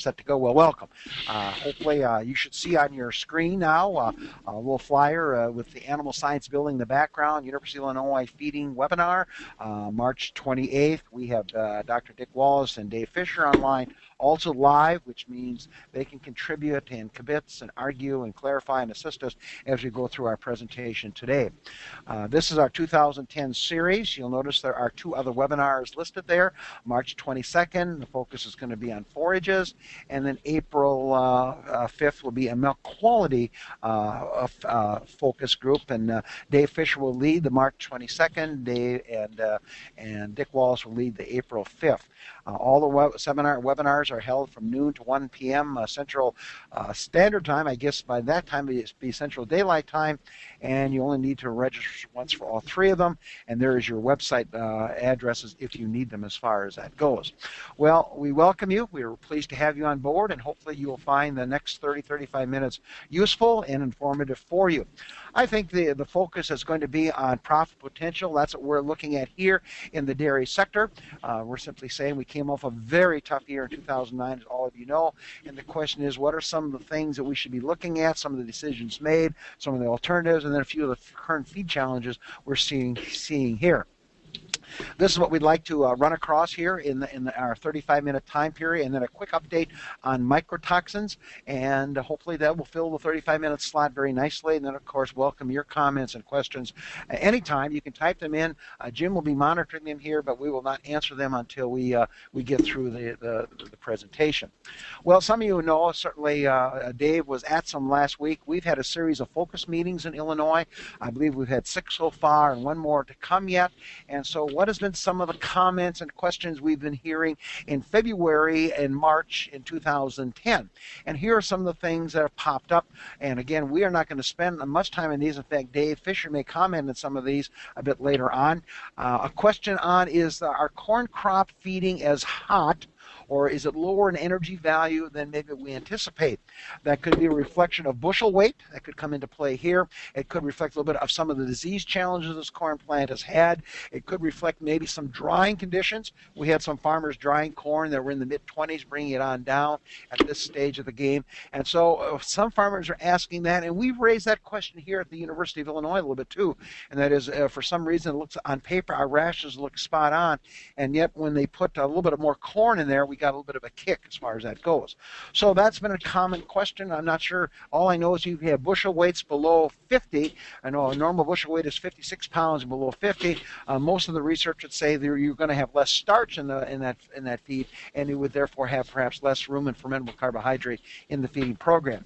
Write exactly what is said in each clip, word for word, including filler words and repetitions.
set to go, well, welcome. Uh, hopefully uh, you should see on your screen now uh, a little flyer uh, with the Animal Science Building in the background, University of Illinois Feeding Webinar, uh, March twenty-eighth. We have uh, Doctor Dick Wallace and Dave Fischer online, also live, which means they can contribute and kibitz and argue and clarify and assist us as we go through our presentation today. Uh, this is our two thousand ten series. You'll notice there are two other webinars listed there. March twenty-second, the focus is going to be on forages, and then April uh, uh, fifth will be a milk quality uh, uh, focus group, and uh, Dave Fischer will lead the March twenty-second, Dave and, uh, and Dick Wallace will lead the April fifth. Uh, all the web seminar webinars are held from noon to one P M Uh, Central uh, Standard Time. I guess by that time it be Central Daylight Time, and you only need to register once for all three of them, and there is your website uh, addresses if you need them as far as that goes. Well, we welcome you. We are pleased to have you on board, and hopefully you will find the next thirty, thirty-five minutes useful and informative for you. I think the, the focus is going to be on profit potential. That's what we're looking at here in the dairy sector. Uh, we're simply saying we came off a very tough year in two thousand nine, as all of you know, and the question is, what are some of the things that we should be looking at, some of the decisions made, some of the alternatives, and then a few of the current feed challenges we're seeing, seeing here. This is what we'd like to uh, run across here in, the, in the, our thirty-five minute time period, and then a quick update on microtoxins, and hopefully that will fill the thirty-five minute slot very nicely, and then of course welcome your comments and questions at any time. You can type them in. Uh, Jim will be monitoring them here, but we will not answer them until we uh, we get through the, the, the presentation. Well, some of you know, certainly uh, Dave was at some last week. We've had a series of focus meetings in Illinois. I believe we've had six so far and one more to come yet, and so what has been some of the comments and questions we've been hearing in February and March in two thousand ten? And here are some of the things that have popped up. And again, we are not going to spend much time on these. In fact, Dave Fischer may comment on some of these a bit later on. Uh, a question on is, our corn crop feeding as hot, or is it lower in energy value than maybe we anticipate? That could be a reflection of bushel weight. That could come into play here. It could reflect a little bit of some of the disease challenges this corn plant has had. It could reflect maybe some drying conditions. We had some farmers drying corn that were in the mid twenties, bringing it on down at this stage of the game. And so some farmers are asking that, and we've raised that question here at the University of Illinois a little bit too. And that is, uh, for some reason, it looks on paper, our rations look spot on, and yet when they put a little bit of more corn in there, we got a little bit of a kick as far as that goes. So that's been a common question. I'm not sure. All I know is you've had bushel weights below fifty. I know a normal bushel weight is fifty-six pounds and below fifty. Uh, most of the research would say that you're going to have less starch in the in that in that feed, and you would therefore have perhaps less rumen fermentable carbohydrate in the feeding program.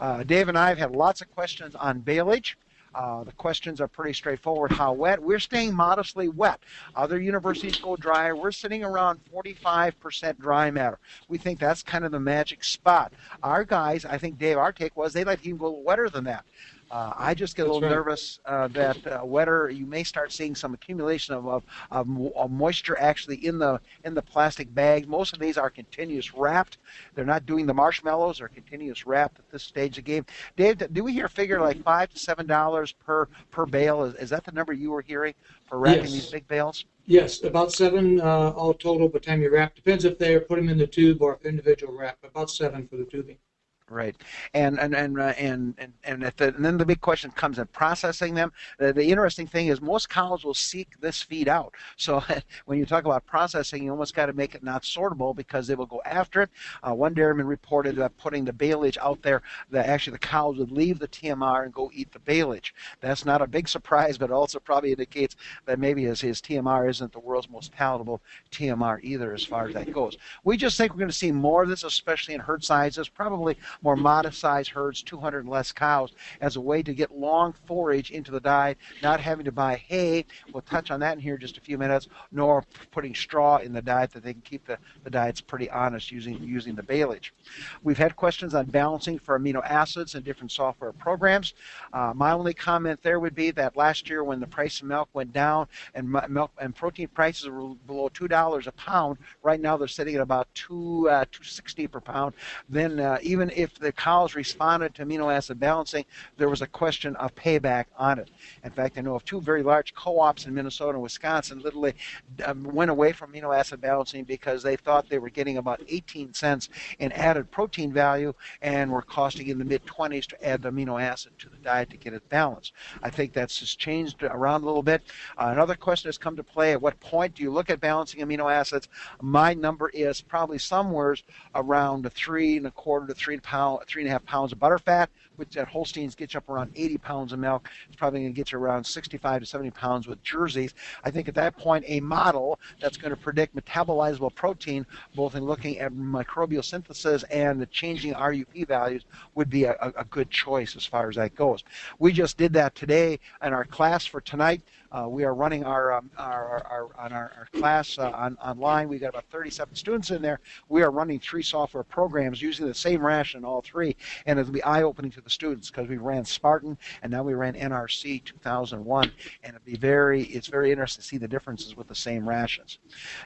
Uh, Dave and I have had lots of questions on baleage. Uh, the questions are pretty straightforward. How wet? We're staying modestly wet. Other universities go dry. We're sitting around forty-five percent dry matter. We think that's kind of the magic spot. Our guys, I think, Dave, our take was they like even go wetter than that. Uh, I just get a little That's right. nervous uh, that uh, wetter, you may start seeing some accumulation of, of, of moisture actually in the in the plastic bags. Most of these are continuous wrapped. They're not doing the marshmallows or continuous wrapped at this stage of the game. Dave, do we hear a figure like five to seven dollars per per bale? Is, is that the number you were hearing for wrapping yes. these big bales? Yes, about seven uh, all total by the time you wrap. Depends if they are put them in the tube or if individual wrap. About seven for the tubing. Right, and and and uh, and and and, at the, and then the big question comes in processing them. Uh, the interesting thing is most cows will seek this feed out. So when you talk about processing, you almost got to make it not sortable because they will go after it. Uh, one dairyman reported that putting the baleage out there, that actually the cows would leave the T M R and go eat the baleage. That's not a big surprise, but also probably indicates that maybe his, his T M R isn't the world's most palatable T M R either, as far as that goes. We just think we're going to see more of this, especially in herd sizes. Probably more modest-sized herds, two hundred and less cows, as a way to get long forage into the diet, not having to buy hay. We'll touch on that in here in just a few minutes, nor putting straw in the diet, that they can keep the, the diets pretty honest using, using the baleage. We've had questions on balancing for amino acids and different software programs. Uh, my only comment there would be that last year when the price of milk went down and milk and protein prices were below two dollars a pound, right now they're sitting at about two, uh, two sixty per pound, then uh, even if after the cows responded to amino acid balancing, there was a question of payback on it. In fact, I know of two very large co-ops in Minnesota and Wisconsin literally um, went away from amino acid balancing because they thought they were getting about eighteen cents in added protein value and were costing in the mid twenties to add the amino acid to the diet to get it balanced. I think that's just changed around a little bit. Uh, another question has come to play: at what point do you look at balancing amino acids? My number is probably somewhere around three and a quarter to three pound, three and a half pounds of butterfat, which at Holsteins gets you up around eighty pounds of milk. It's probably going to get you around sixty-five to seventy pounds with Jerseys. I think at that point a model that's going to predict metabolizable protein, both in looking at microbial synthesis and the changing R U P values, would be a, a good choice as far as that goes. We just did that today in our class for tonight. Uh, we are running our, um, our, our, on our, our class uh, on, online. We've got about thirty-seven students in there. We are running three software programs using the same ration in all three, and it'll be eye-opening to the students because we ran Spartan and now we ran N R C two thousand one, and it'll be very, it's very interesting to see the differences with the same rations.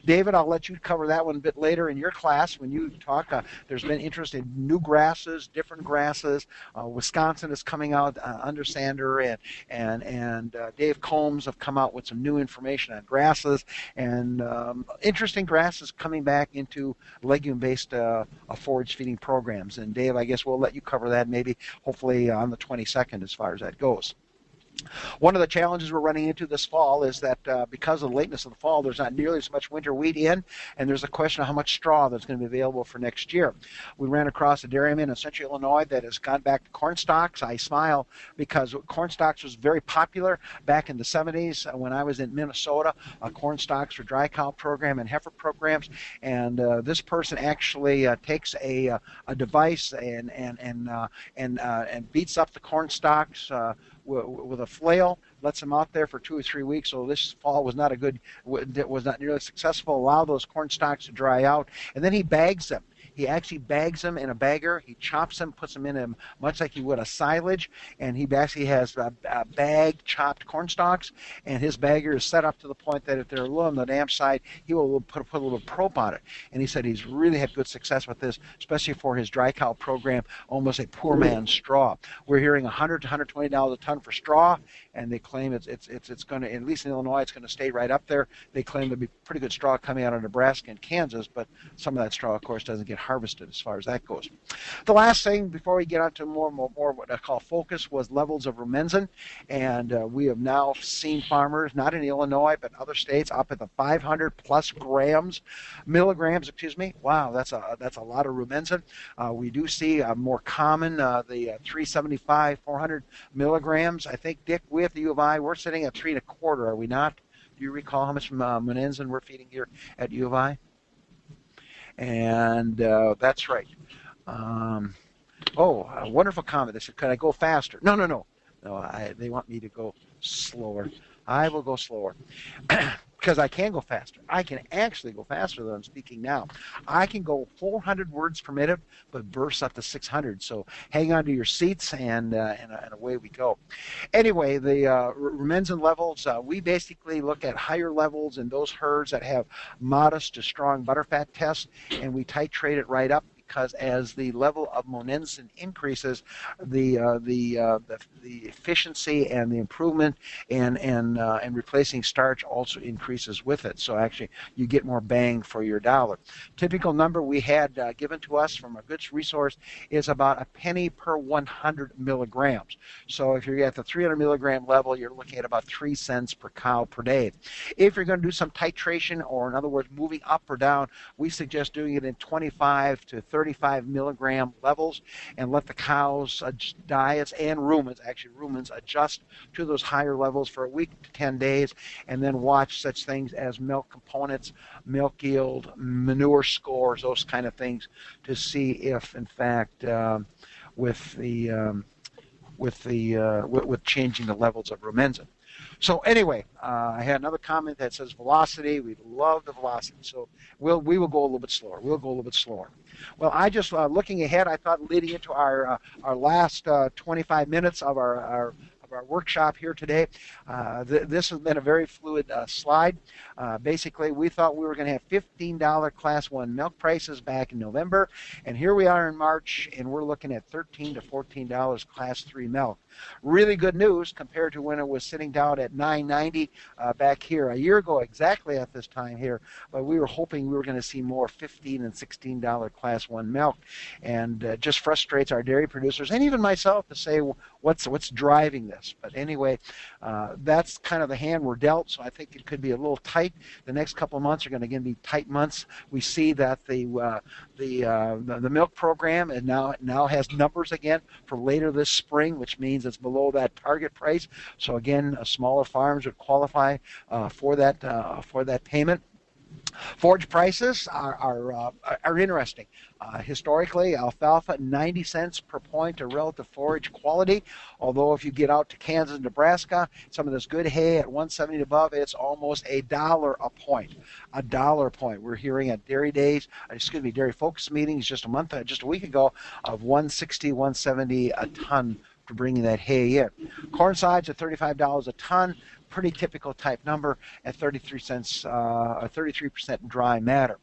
David, I'll let you cover that one a bit later in your class when you talk. Uh, there's been interest in new grasses, different grasses. Uh, Wisconsin is coming out uh, under Sandra, and, and, and uh, Dave Combs of come out with some new information on grasses, and um, interesting grasses coming back into legume-based uh, forage feeding programs. And Dave, I guess we'll let you cover that maybe hopefully on the twenty-second as far as that goes. One of the challenges we're running into this fall is that uh, because of the lateness of the fall, there's not nearly as much winter wheat in, and there's a question of how much straw that's going to be available for next year. We ran across a dairyman in central Illinois that has gone back to corn stalks. I smile because corn stalks was very popular back in the seventies when I was in Minnesota, uh, corn stalks for dry cow program and heifer programs, and uh, this person actually uh, takes a, uh, a device and, and, and, uh, and, uh, and beats up the corn stalks uh, with a flail, lets them out there for two or three weeks. So this fall was not a good, was not nearly successful. Allow those corn stalks to dry out, and then he bags them. He actually bags them in a bagger. He chops them, puts them in him much like he would a silage, and he basically has a, a bag chopped corn stalks, and his bagger is set up to the point that if they're low on the damp side, he will put, put a little probe on it. And he said he's really had good success with this, especially for his dry cow program, almost a poor man's straw. We're hearing one hundred to one hundred twenty dollars a ton for straw, and they claim it's, it's, it's, it's going to, at least in Illinois, it's going to stay right up there. They claim there'll be pretty good straw coming out of Nebraska and Kansas, but some of that straw, of course, doesn't get harvested as far as that goes. The last thing before we get on to more more, more what I call focus was levels of Rumensin, and uh, we have now seen farmers, not in Illinois but other states, up at the five hundred plus grams milligrams, excuse me. Wow, that's a that's a lot of Rumensin. Uh, we do see a more common uh, the uh, three seventy-five, four hundred milligrams. I think, Dick, we at the U of I, we're sitting at three and a quarter, are we not? Do you recall how much uh, Rumensin we're feeding here at U of I? And uh, that's right. Um, oh, a wonderful comment. They said, could I go faster? No, no, no. No, I, they want me to go slower. I will go slower. Because I can go faster. I can actually go faster than I'm speaking now. I can go four hundred words per minute, but burst up to six hundred. So hang on to your seats, and uh, and, and away we go. Anyway, the uh, Rumensin levels, uh, we basically look at higher levels in those herds that have modest to strong butterfat tests, and we titrate it right up. Because as the level of Rumensin increases, the uh, the, uh, the the efficiency and the improvement and and uh, and replacing starch also increases with it. So actually, you get more bang for your dollar. Typical number we had uh, given to us from a good resource is about a penny per one hundred milligrams. So if you're at the three hundred milligram level, you're looking at about three cents per cow per day. If you're going to do some titration, or in other words, moving up or down, we suggest doing it in twenty-five to thirty-five milligram levels, and let the cows' uh, diets and rumens, actually rumens, adjust to those higher levels for a week to ten days, and then watch such things as milk components, milk yield, manure scores, those kind of things, to see if, in fact, uh, with the um, with the uh, with changing the levels of Rumensin. So anyway, uh, I had another comment that says velocity. We love the velocity. So we'll, we will go a little bit slower. We'll go a little bit slower. Well, I just, uh, looking ahead, I thought leading into our, uh, our last uh, twenty-five minutes of our, our our workshop here today. Uh, th this has been a very fluid uh, slide. Uh, basically, we thought we were going to have fifteen dollar Class one milk prices back in November, and here we are in March, and we're looking at thirteen to fourteen dollars Class three milk. Really good news compared to when it was sitting down at nine ninety uh, back here a year ago, exactly at this time here. But we were hoping we were going to see more fifteen and sixteen dollar Class one milk, and uh, just frustrates our dairy producers and even myself to say what's what's driving this. But anyway, uh, that's kind of the hand we're dealt. So I think it could be a little tight. The next couple of months are going to again be tight months. We see that the uh, the, uh, the the milk program and now now has numbers again for later this spring, which means it's below that target price. So again, uh, smaller farms would qualify uh, for that uh, for that payment. Forage prices are are, uh, are interesting. Uh, historically, alfalfa ninety cents per point of relative forage quality. Although if you get out to Kansas, Nebraska, some of this good hay at one seventy and above, it's almost a dollar a point. A dollar a point. We're hearing at dairy days, excuse me, dairy focus meetings just a month, just a week ago, of one sixty, one seventy a ton for bringing that hay in. Corn sides at thirty-five dollars a ton. Pretty typical type number at thirty-three cents, uh, or thirty-three percent dry matter.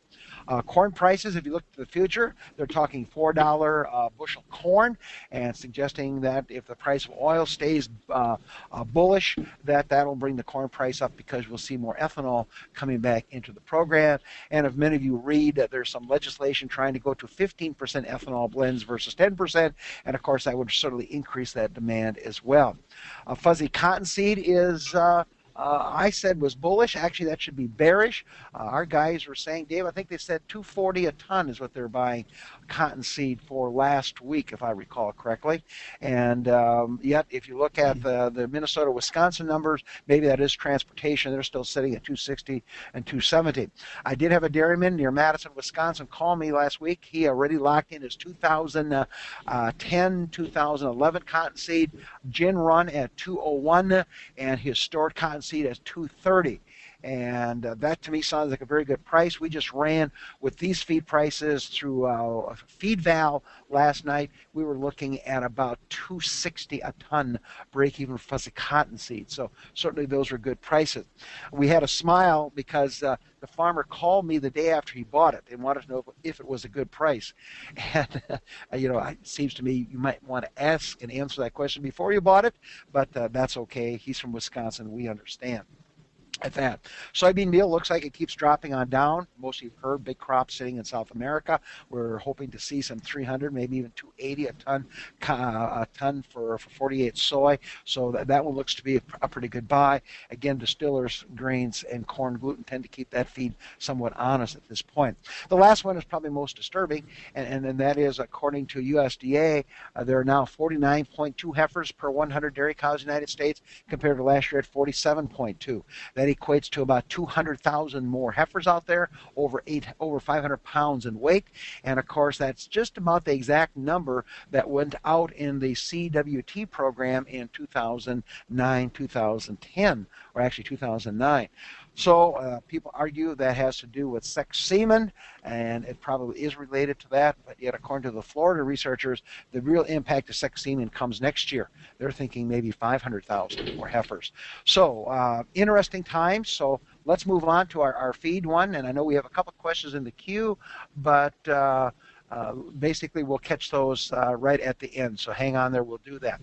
Uh, corn prices, if you look to the future, they're talking four dollar uh, bushel corn, and suggesting that if the price of oil stays uh, uh, bullish, that that'll bring the corn price up because we'll see more ethanol coming back into the program. And if many of you read that there's some legislation trying to go to fifteen percent ethanol blends versus ten percent, and of course that would certainly increase that demand as well. Uh, fuzzy cottonseed is... Uh, Uh, I said was bullish. Actually, that should be bearish. Uh, our guys were saying, Dave, I think they said two forty a ton is what they're buying cottonseed for last week, if I recall correctly. And um, yet, if you look at the, the Minnesota-Wisconsin numbers, maybe that is transportation. They're still sitting at two sixty and two seventy. I did have a dairyman near Madison, Wisconsin, call me last week. He already locked in his two thousand ten, two thousand eleven cottonseed gin run at two oh one, and his stored cottonseed seed as two thirty, and uh, that to me sounds like a very good price. We just ran with these feed prices through uh, FeedVal last night. We were looking at about two sixty a ton break-even fuzzy cottonseed. So certainly those were good prices. We had a smile because uh, the farmer called me the day after he bought it and wanted to know if it was a good price. And uh, you know, it seems to me you might want to ask and answer that question before you bought it, but uh, that's okay. He's from Wisconsin. We understand. At that, soybean meal looks like it keeps dropping on down. Most of you've heard big crops sitting in South America. We're hoping to see some three hundred, maybe even two eighty a ton, uh, a ton for, for forty-eight soy. So that, that one looks to be a, a pretty good buy. Again, distillers, grains, and corn gluten tend to keep that feed somewhat honest at this point. The last one is probably most disturbing, and and, and that is, according to U S D A, uh, there are now forty-nine point two heifers per one hundred dairy cows in the United States, compared to last year at forty-seven point two. That equates to about two hundred thousand more heifers out there, over eight, over five hundred pounds in weight, and of course that's just about the exact number that went out in the C W T program in two thousand nine, two thousand ten, or actually two thousand nine. So uh, people argue that has to do with sex semen, and it probably is related to that, but yet according to the Florida researchers, the real impact of sex semen comes next year. They're thinking maybe five hundred thousand more heifers. So uh, interesting times. So let's move on to our, our feed one, and I know we have a couple questions in the queue, but uh, Uh, basically, we'll catch those uh, right at the end, so hang on there. We'll do that.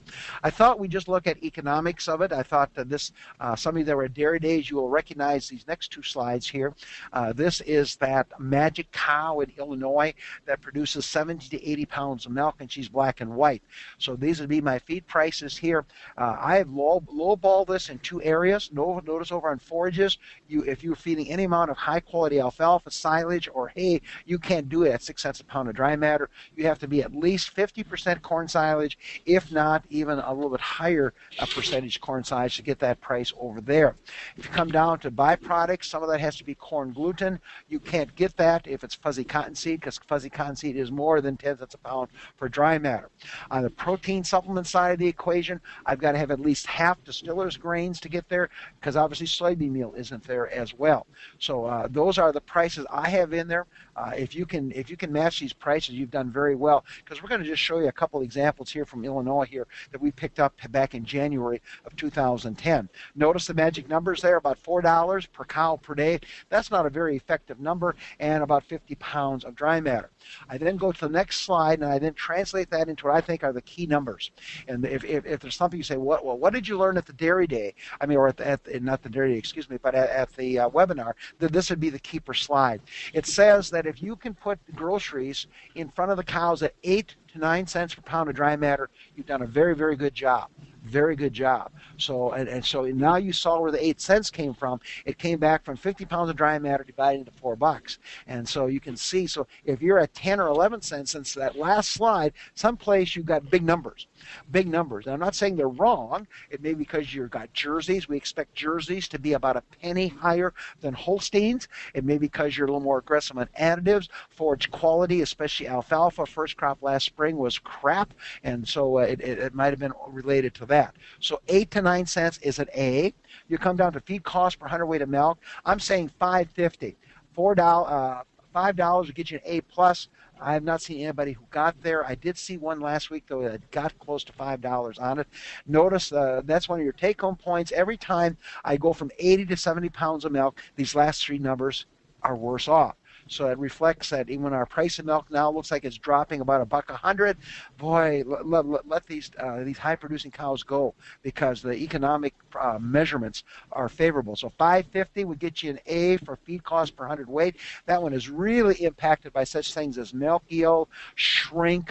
I thought we'd just look at economics of it. I thought that this, uh, some of you that were at Dairy Days, you will recognize these next two slides here. Uh, this is that magic cow in Illinois that produces seventy to eighty pounds of milk, and she's black and white. So these would be my feed prices here. Uh, I have low, low balled this in two areas. No, notice over on forages, you, if you're feeding any amount of high-quality alfalfa, silage, or hay, you can't do it at six cents a pound of dry matter. You have to be at least fifty percent corn silage, if not even a little bit higher a percentage corn silage to get that price over there. If you come down to byproducts, some of that has to be corn gluten. You can't get that if it's fuzzy cottonseed, because fuzzy cottonseed is more than ten cents a pound for dry matter. On the protein supplement side of the equation, I've got to have at least half distillers grains to get there, because obviously soybean meal isn't there as well. So uh, those are the prices I have in there. Uh, if you can, if you can match these prices prices, you've done very well, because we're going to just show you a couple examples here from Illinois here that we picked up back in January of two thousand ten. Notice the magic numbers there, about four dollars per cow per day. That's not a very effective number, and about fifty pounds of dry matter. I then go to the next slide, and I then translate that into what I think are the key numbers. And if, if, if there's something you say, well, well, what did you learn at the dairy day? I mean, or at the, at the, not the dairy day, excuse me, but at, at the uh, webinar, then this would be the keeper slide. It says that if you can put groceries in front of the cows at eight to nine cents per pound of dry matter, you've done a very, very good job. Very good job. So and, and so now you saw where the eight cents came from. It came back from fifty pounds of dry matter divided into four bucks. And so you can see, so if you're at ten or eleven cents since that last slide, someplace you've got big numbers. Big numbers. Now, I'm not saying they're wrong. It may be because you've got Jerseys. We expect Jerseys to be about a penny higher than Holsteins. It may be because you're a little more aggressive on additives. Forage quality, especially alfalfa, first crop last spring was crap. And so uh, it, it, it might have been related to that. So eight to nine cents is an A. You come down to feed cost per hundredweight of milk. I'm saying five fifty. Four dollars, uh, five dollars would get you an A plus. I have not seen anybody who got there. I did see one last week, though, that got close to five dollars on it. Notice uh, that's one of your take-home points. Every time I go from eighty to seventy pounds of milk, these last three numbers are worse off. So it reflects that even our price of milk now looks like it's dropping about a buck a hundred. Boy, let, let, let these uh, these high-producing cows go, because the economic uh, measurements are favorable. So five fifty would get you an A for feed cost per hundred weight. That one is really impacted by such things as milk yield, shrink,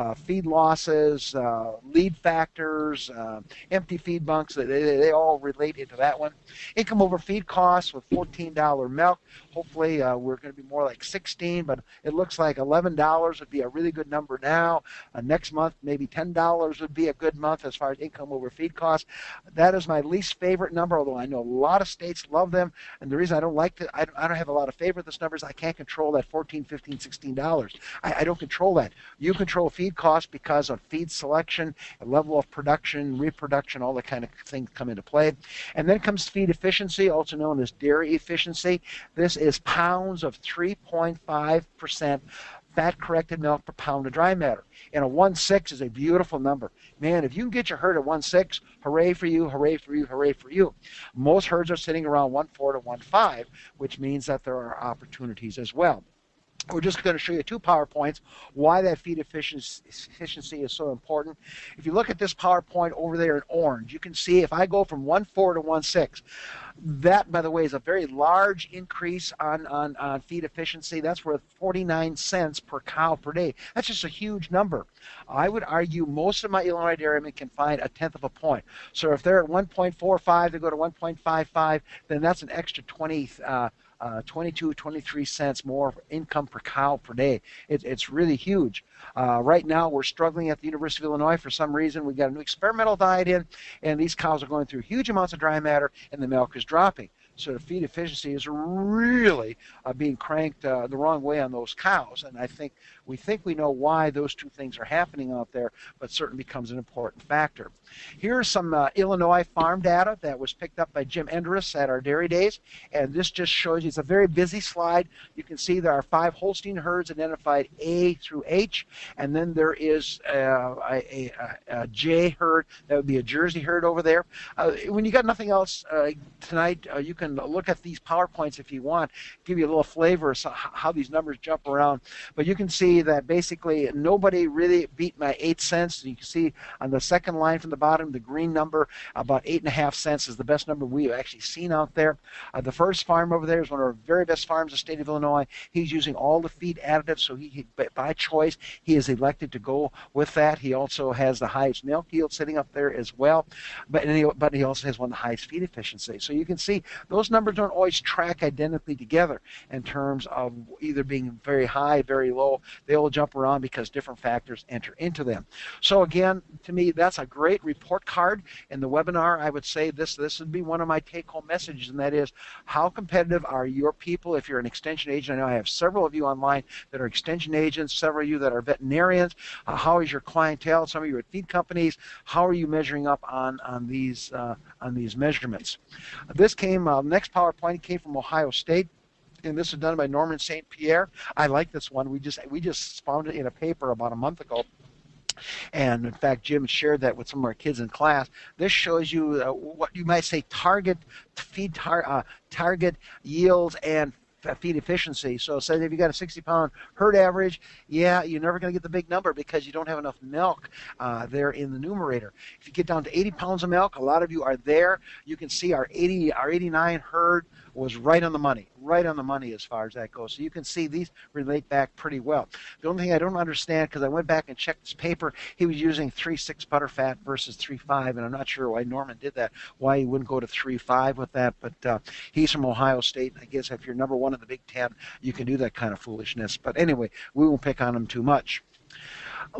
Uh, feed losses, uh, lead factors, uh, empty feed bunks, they, they all relate into that one. Income over feed costs with fourteen dollar milk. Hopefully uh, we're going to be more like sixteen, but it looks like eleven dollars would be a really good number now. Uh, next month, maybe ten dollars would be a good month as far as income over feed costs. That is my least favorite number, although I know a lot of states love them. And the reason I don't like that, I, I don't have a lot of favor of this number is I can't control that fourteen, fifteen, sixteen dollars. I, I don't control that. You control feed costs because of feed selection, level of production, reproduction, all the kind of things come into play. And then comes feed efficiency, also known as dairy efficiency. This is pounds of three point five percent fat-corrected milk per pound of dry matter. And a one point six is a beautiful number. Man, if you can get your herd at one point six, hooray for you, hooray for you, hooray for you. Most herds are sitting around one point four to one point five, which means that there are opportunities as well. We're just going to show you two PowerPoints, why that feed efficiency is so important. If you look at this PowerPoint over there in orange, you can see if I go from one point four to one point six, that, by the way, is a very large increase on, on, on feed efficiency. That's worth forty-nine cents per cow per day. That's just a huge number. I would argue most of my Illinois dairymen can find a tenth of a point. So if they're at one point four five, they go to one point five five, then that's an extra twenty-two, twenty-three cents more income per cow per day. It, it's really huge. Uh, right now, we're struggling at the University of Illinois for some reason. We got a new experimental diet in, and these cows are going through huge amounts of dry matter, and the milk is dropping. So the feed efficiency is really uh, being cranked uh, the wrong way on those cows, and I think we think we know why those two things are happening out there, but certainly becomes an important factor. Here's some uh, Illinois farm data that was picked up by Jim Endress at our dairy days, and this just shows you, it's a very busy slide. You can see there are five Holstein herds identified A through H, and then there is uh, a, a, a J herd, that would be a Jersey herd over there. Uh, when you got nothing else uh, tonight, uh, you can look at these PowerPoints if you want, give you a little flavor of how these numbers jump around. But you can see that basically nobody really beat my eight cents. You can see on the second line from the bottom, the green number, about eight and a half cents is the best number we've actually seen out there. Uh, the first farm over there is one of our very best farms in the state of Illinois. He's using all the feed additives, so he, he by choice, he is elected to go with that. He also has the highest milk yield sitting up there as well, but, and he, but he also has one of the highest feed efficiency. So you can see those Those numbers don't always track identically together in terms of either being very high, very low. They all jump around because different factors enter into them. So again, to me, that's a great report card. In the webinar, I would say this, this would be one of my take-home messages, and that is, how competitive are your people if you're an extension agent? I know I have several of you online that are extension agents, several of you that are veterinarians. Uh, how is your clientele? Some of you are at feed companies. How are you measuring up on, on, these, uh, on these measurements? This came... Um, next PowerPoint came from Ohio State. and this is done by Norman Saint Pierre. I like this one. We just we just found it in a paper about a month ago. And in fact, Jim shared that with some of our kids in class. This shows you uh, what you might say target feed tar uh, target yields and feed efficiency. So say if you got a sixty pound herd average, yeah, you're never going to get the big number because you don't have enough milk uh, there in the numerator. If you get down to eighty pounds of milk, a lot of you are there. You can see our eighty, our eighty-nine herd was right on the money, right on the money as far as that goes. So you can see these relate back pretty well. The only thing I don't understand, because I went back and checked this paper, he was using three point six butterfat versus three point five, and I'm not sure why Norman did that, why he wouldn't go to three point five with that, but uh, he's from Ohio State, and I guess if you're number one in the Big Ten, you can do that kind of foolishness. But anyway, we won't pick on him too much.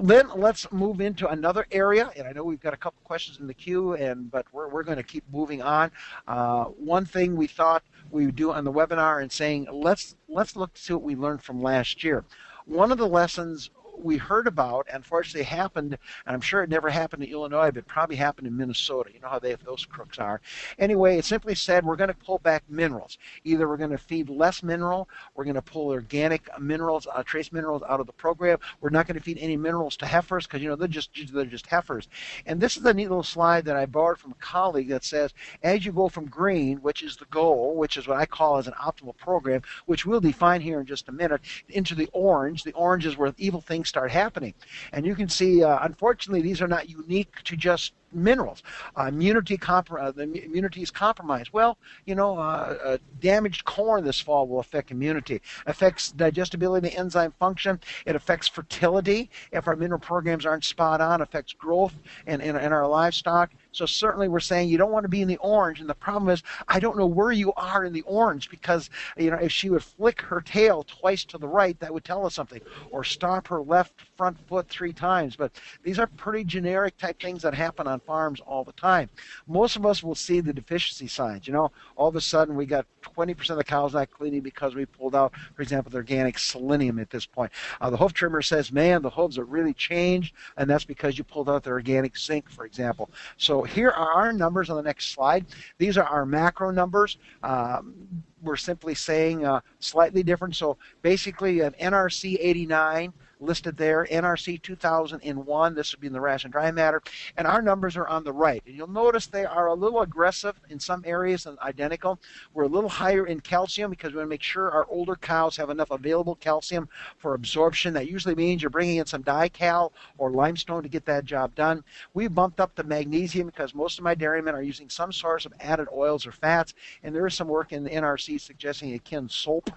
Then let's move into another area, and I know we've got a couple questions in the queue, and but we're, we're going to keep moving on. Uh, one thing we thought we would do on the webinar and saying, let's, let's look to see what we learned from last year. One of the lessons we heard about, unfortunately happened, and I'm sure it never happened in Illinois, but probably happened in Minnesota. You know how they have those crooks are. Anyway, it simply said we're going to pull back minerals. Either we're going to feed less mineral, we're going to pull organic minerals, uh, trace minerals out of the program. We're not going to feed any minerals to heifers because, you know, they're just, they're just heifers. And this is a neat little slide that I borrowed from a colleague that says, as you go from green, which is the goal, which is what I call as an optimal program, which we'll define here in just a minute, into the orange. The orange is where evil things start happening, and you can see uh, unfortunately these are not unique to just minerals. Uh, immunity compro uh, the immunity is compromised. Well, you know, uh, uh, damaged corn this fall will affect immunity, affects digestibility, enzyme function. It affects fertility if our mineral programs aren't spot on. Affects growth and in our livestock. So certainly we're saying you don't want to be in the orange, and the problem is I don't know where you are in the orange, because, you know, if she would flick her tail twice to the right, that would tell us something, or stomp her left front foot three times. But these are pretty generic type things that happen on farms all the time. Most of us will see the deficiency signs. You know, all of a sudden we got twenty percent of the cows not cleaning because we pulled out, for example, the organic selenium at this point. Uh, the hoof trimmer says, man, the hooves are really changed, and that's because you pulled out the organic zinc, for example. So here are our numbers on the next slide. These are our macro numbers. Um, we're simply saying uh, slightly different. So basically an N R C eighty-nine listed there, N R C two thousand one, this would be in the ration dry matter, and our numbers are on the right. And you'll notice they are a little aggressive in some areas and identical. We're a little higher in calcium because we want to make sure our older cows have enough available calcium for absorption. That usually means you're bringing in some dical or limestone to get that job done. We bumped up the magnesium because most of my dairymen are using some source of added oils or fats, and there is some work in the N R C suggesting it can soap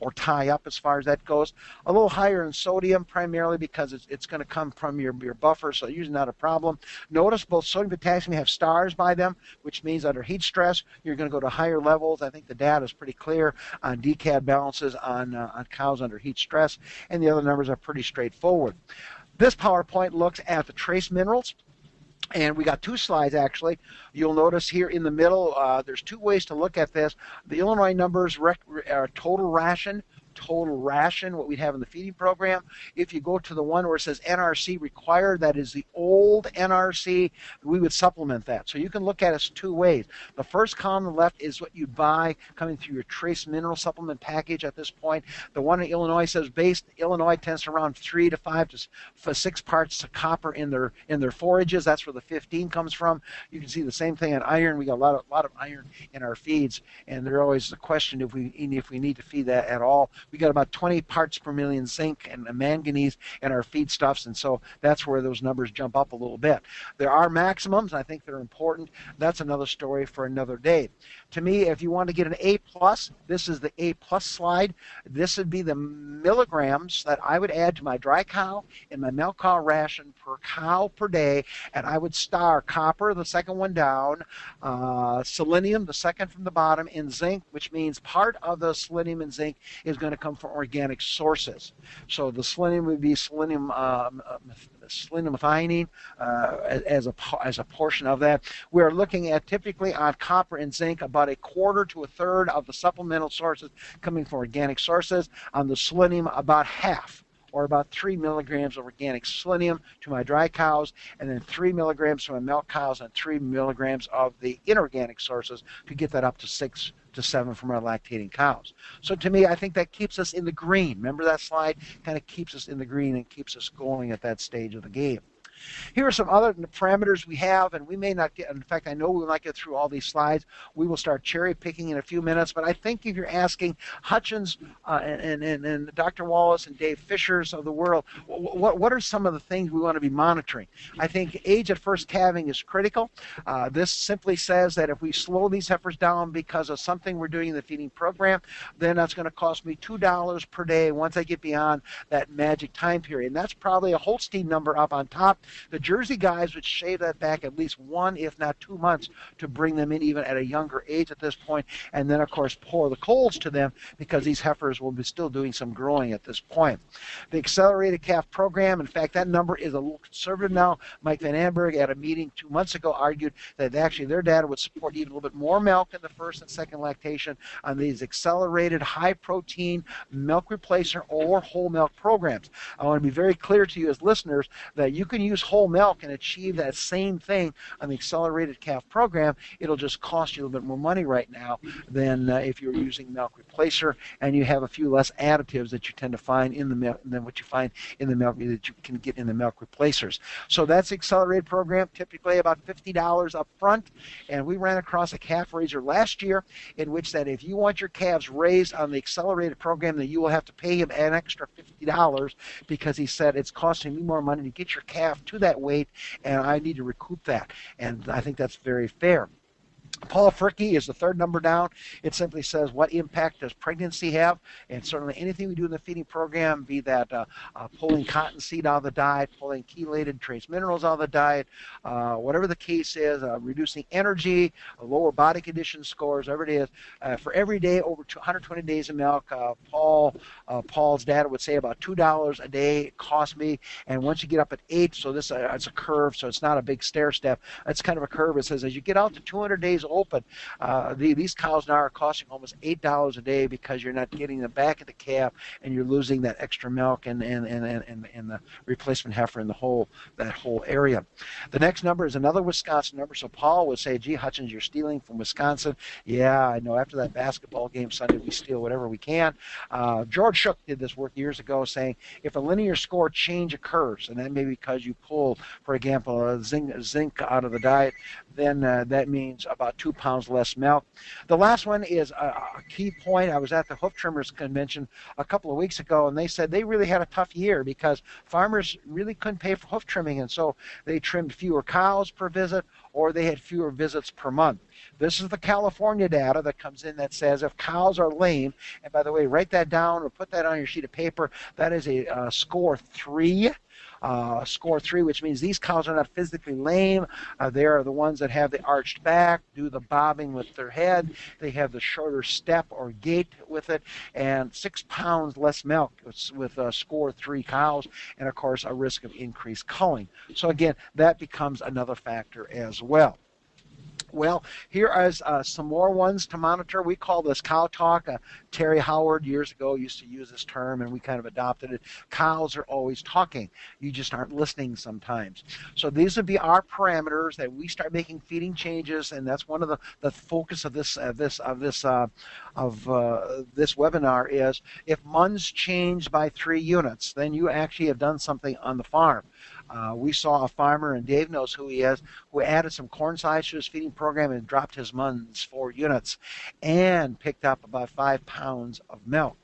or tie up as far as that goes. A little higher in sodium, primarily because it's, it's going to come from your, your buffer, so usually not a problem. Notice both sodium and potassium have stars by them, which means under heat stress, you're going to go to higher levels. I think the data is pretty clear on D C A D balances on, uh, on cows under heat stress, and the other numbers are pretty straightforward. This PowerPoint looks at the trace minerals. And we got two slides, actually. You'll notice here in the middle, uh, there's two ways to look at this. The Illinois numbers rec are total ration, total ration, what we'd have in the feeding program. If you go to the one where it says N R C required, that is the old N R C, we would supplement that. So you can look at us two ways. The first column on the left is what you buy coming through your trace mineral supplement package at this point. The one in Illinois says based, Illinois tends to around three to five to six parts to copper in their in their forages. That's where the fifteen comes from. You can see the same thing on iron. We got a lot of, lot of iron in our feeds, and there's always the question if we, if we need to feed that at all. We got about twenty parts per million zinc and manganese in our feedstuffs, and so that's where those numbers jump up a little bit. There are maximums. I think they're important. That's another story for another day. To me, if you want to get an A plus, this is the A plus slide. This would be the milligrams that I would add to my dry cow and my milk cow ration per cow per day, and I would star copper, the second one down, uh, selenium, the second from the bottom, and zinc, which means part of the selenium and zinc is going to come from organic sources. So the selenium would be selenium uh, selenium methionine uh, as a as a portion of that. We're looking at typically on copper and zinc about a quarter to a third of the supplemental sources coming from organic sources. On the selenium, about half, or about three milligrams of organic selenium to my dry cows, and then three milligrams to my milk cows, and three milligrams of the inorganic sources to get that up to six to seven from our lactating cows. So to me, I think that keeps us in the green. Remember that slide? Kind of keeps us in the green and keeps us going at that stage of the game. Here are some other parameters we have, and we may not get, in fact, I know we will not get through all these slides. We will start cherry picking in a few minutes, but I think if you're asking Hutchins uh, and, and, and Doctor Wallace and Dave Fischers of the world, what, what are some of the things we want to be monitoring? I think age at first calving is critical. Uh, this simply says that if we slow these heifers down because of something we're doing in the feeding program, then that's going to cost me two dollars per day once I get beyond that magic time period. And that's probably a Holstein number up on top. The Jersey guys would shave that back at least one, if not two months, to bring them in even at a younger age at this point, and then, of course, pour the coals to them because these heifers will be still doing some growing at this point. The accelerated calf program, in fact, that number is a little conservative now. Mike Van Amburg at a meeting two months ago argued that actually their data would support even a little bit more milk in the first and second lactation on these accelerated high-protein milk replacer or whole milk programs. I want to be very clear to you as listeners that you can use whole milk and achieve that same thing on the accelerated calf program. It'll just cost you a little bit more money right now than uh, if you're using milk replacer, and you have a few less additives that you tend to find in the milk than what you find in the milk that you can get in the milk replacers. So that's the accelerated program, typically about fifty dollars up front, and we ran across a calf raiser last year in which that if you want your calves raised on the accelerated program, that you will have to pay him an extra fifty dollars because he said it's costing me more money to get your calf to that weight, and I need to recoup that. And I think that's very fair. Paul Fricke is the third number down. It simply says, what impact does pregnancy have? And certainly anything we do in the feeding program, be that uh, uh, pulling cottonseed out of the diet, pulling chelated trace minerals out of the diet, uh, whatever the case is, uh, reducing energy, uh, lower body condition scores, whatever it is. Uh, for every day over one hundred twenty days of milk, uh, Paul, uh, Paul's data would say about two dollars a day cost me. And once you get up at eight, so this uh, it's a curve, so it's not a big stair step. It's kind of a curve. It says as you get out to two hundred days open, uh, the, these cows now are costing almost eight dollars a day because you're not getting them back at the calf, and you're losing that extra milk and and and and, and the replacement heifer in the whole that whole area. The next number is another Wisconsin number. So Paul would say, "Gee, Hutchins, you're stealing from Wisconsin." Yeah, I know. After that basketball game Sunday, we steal whatever we can. Uh, George Shook did this work years ago, saying if a linear score change occurs, and that may be because you pull, for example, a zinc, zinc out of the diet, then uh, that means about two pounds less milk. The last one is a, a key point. I was at the hoof trimmers convention a couple of weeks ago, and they said they really had a tough year because farmers really couldn't pay for hoof trimming, and so they trimmed fewer cows per visit, or they had fewer visits per month. This is the California data that comes in that says if cows are lame, and by the way, write that down or put that on your sheet of paper, that is a uh, score three. Uh, score three, which means these cows are not physically lame. Uh, they are the ones that have the arched back, do the bobbing with their head. They have the shorter step or gait with it, and six pounds less milk with uh, score three cows, and of course a risk of increased culling. So again, that becomes another factor as well. Well, here are uh, some more ones to monitor. We call this cow talk. Uh, Terry Howard years ago used to use this term, and we kind of adopted it. Cows are always talking. You just aren't listening sometimes. So these would be our parameters that we start making feeding changes, and that's one of the, the focus of this uh, this of this uh, of uh, this webinar is if MUNS changed by three units, then you actually have done something on the farm. Uh, we saw a farmer, and Dave knows who he is, who added some corn size to his feeding program and dropped his MUNS four units and picked up about five pounds of milk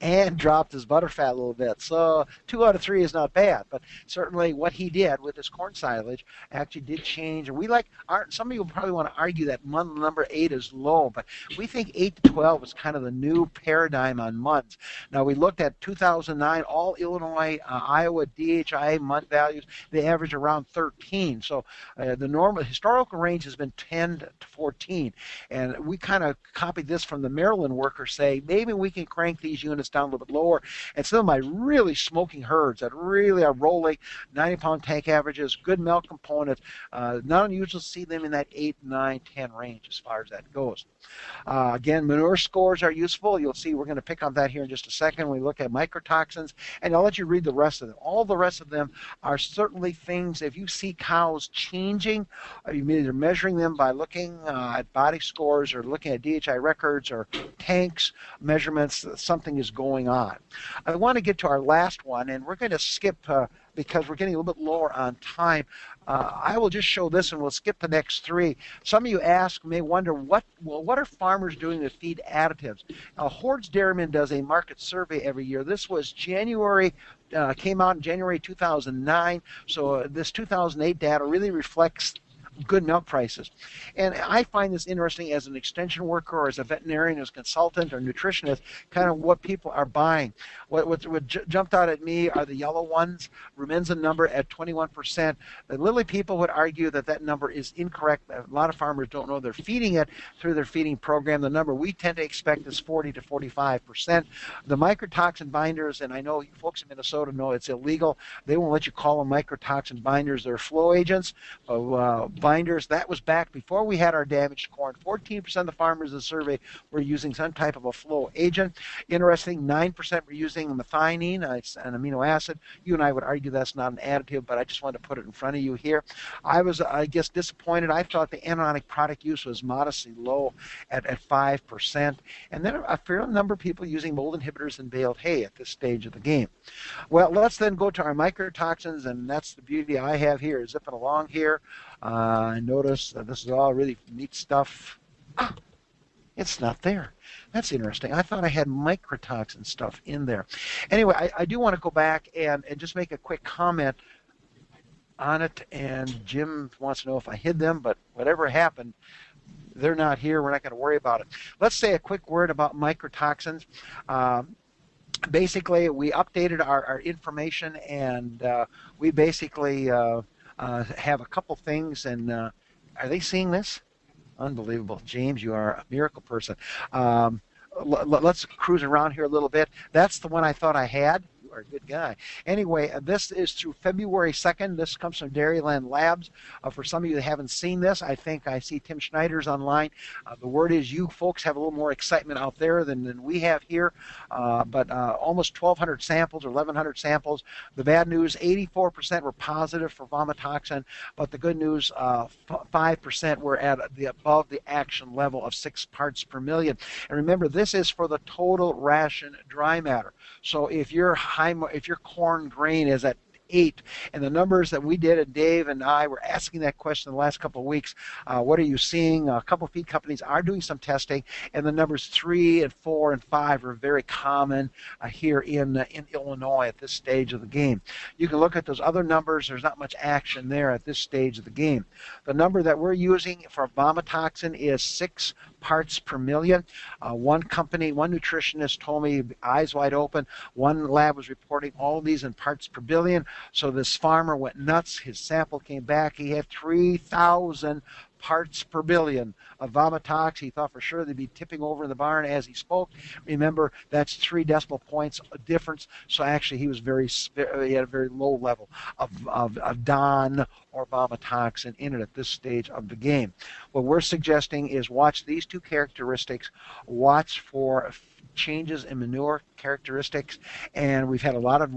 and dropped his butterfat a little bit. So two out of three is not bad, but certainly what he did with his corn silage actually did change. And we like, our, some of you probably want to argue that MUN number eight is low, but we think eight to twelve is kind of the new paradigm on MUNs. Now we looked at two thousand nine, all Illinois, uh, Iowa, D H I MUN values, they average around thirteen. So uh, the normal historical range has been ten to fourteen. And we kind of copied this from the Maryland worker, say maybe we can crank these units down a little bit lower. And some of my really smoking herds that really are rolling, ninety pound tank averages, good milk component. Uh, not unusual to see them in that eight, nine, ten range as far as that goes. Uh, again, manure scores are useful. You'll see we're going to pick on that here in just a second when we look at microtoxins. And I'll let you read the rest of them. All the rest of them are certainly things, if you see cows changing, you mean they're measuring them by looking uh, at body scores or looking at D H I records or tanks measurements, something is going on. I want to get to our last one, and we're going to skip uh, because we're getting a little bit lower on time. Uh, I will just show this and we'll skip the next three. Some of you ask, may wonder, what well, what are farmers doing to feed additives? Uh, Hoard's Dairyman does a market survey every year. This was January, uh, came out in January two thousand nine, so uh, this two thousand eight data really reflects good milk prices. And I find this interesting as an extension worker or as a veterinarian, as a consultant or nutritionist, kind of what people are buying. What, what, what j jumped out at me are the yellow ones, Rumensin number at twenty-one percent. And literally people would argue that that number is incorrect. A lot of farmers don't know they're feeding it through their feeding program. The number we tend to expect is forty to forty-five percent. The microtoxin binders, and I know folks in Minnesota know it's illegal. They won't let you call them microtoxin binders. They're flow agents. Of, uh, binders. That was back before we had our damaged corn. fourteen percent of the farmers in the survey were using some type of a flow agent. Interesting, nine percent were using methionine, an amino acid. You and I would argue that's not an additive, but I just wanted to put it in front of you here. I was, I guess, disappointed. I thought the anionic product use was modestly low at, at five percent. And then a fair number of people using mold inhibitors and baled hay at this stage of the game. Well, let's then go to our microtoxins, and that's the beauty I have here, zipping along here. Uh, I notice that this is all really neat stuff. Ah, it's not there. That's interesting. I thought I had microtoxin stuff in there. Anyway, I, I do want to go back and, and just make a quick comment on it. And Jim wants to know if I hid them, but whatever happened, they're not here. We're not going to worry about it. Let's say a quick word about microtoxins. Um, basically, we updated our, our information, and uh, we basically... Uh, Uh, have a couple things, and uh, are they seeing this? Unbelievable. James, you are a miracle person. Um, let's cruise around here a little bit. That's the one I thought I had. Are a good guy. Anyway, this is through February second. This comes from Dairyland Labs. Uh, for some of you that haven't seen this, I think I see Tim Schneider's online. Uh, the word is you folks have a little more excitement out there than, than we have here, uh, but uh, almost twelve hundred samples or eleven hundred samples. The bad news, eighty-four percent were positive for vomitoxin, but the good news, uh, five percent were at the above the action level of six parts per million. And remember, this is for the total ration dry matter. So if you're high If your corn grain is at eight, and the numbers that we did, and Dave and I were asking that question in the last couple of weeks, uh, what are you seeing? A couple of feed companies are doing some testing, and the numbers three and four and five are very common uh, here in uh, in Illinois at this stage of the game. You can look at those other numbers. There's not much action there at this stage of the game. The number that we're using for vomitoxin is six parts per million. Uh, one company, one nutritionist told me, eyes wide open, one lab was reporting all these in parts per billion. So this farmer went nuts. His sample came back. He had three thousand parts per billion of vomitox. He thought for sure they'd be tipping over in the barn as he spoke. Remember, that's three decimal points difference. So actually, he was very he had a very low level of, of, of D O N or vomitoxin in it at this stage of the game. What we're suggesting is watch these two characteristics. Watch for changes in manure characteristics, and we've had a lot of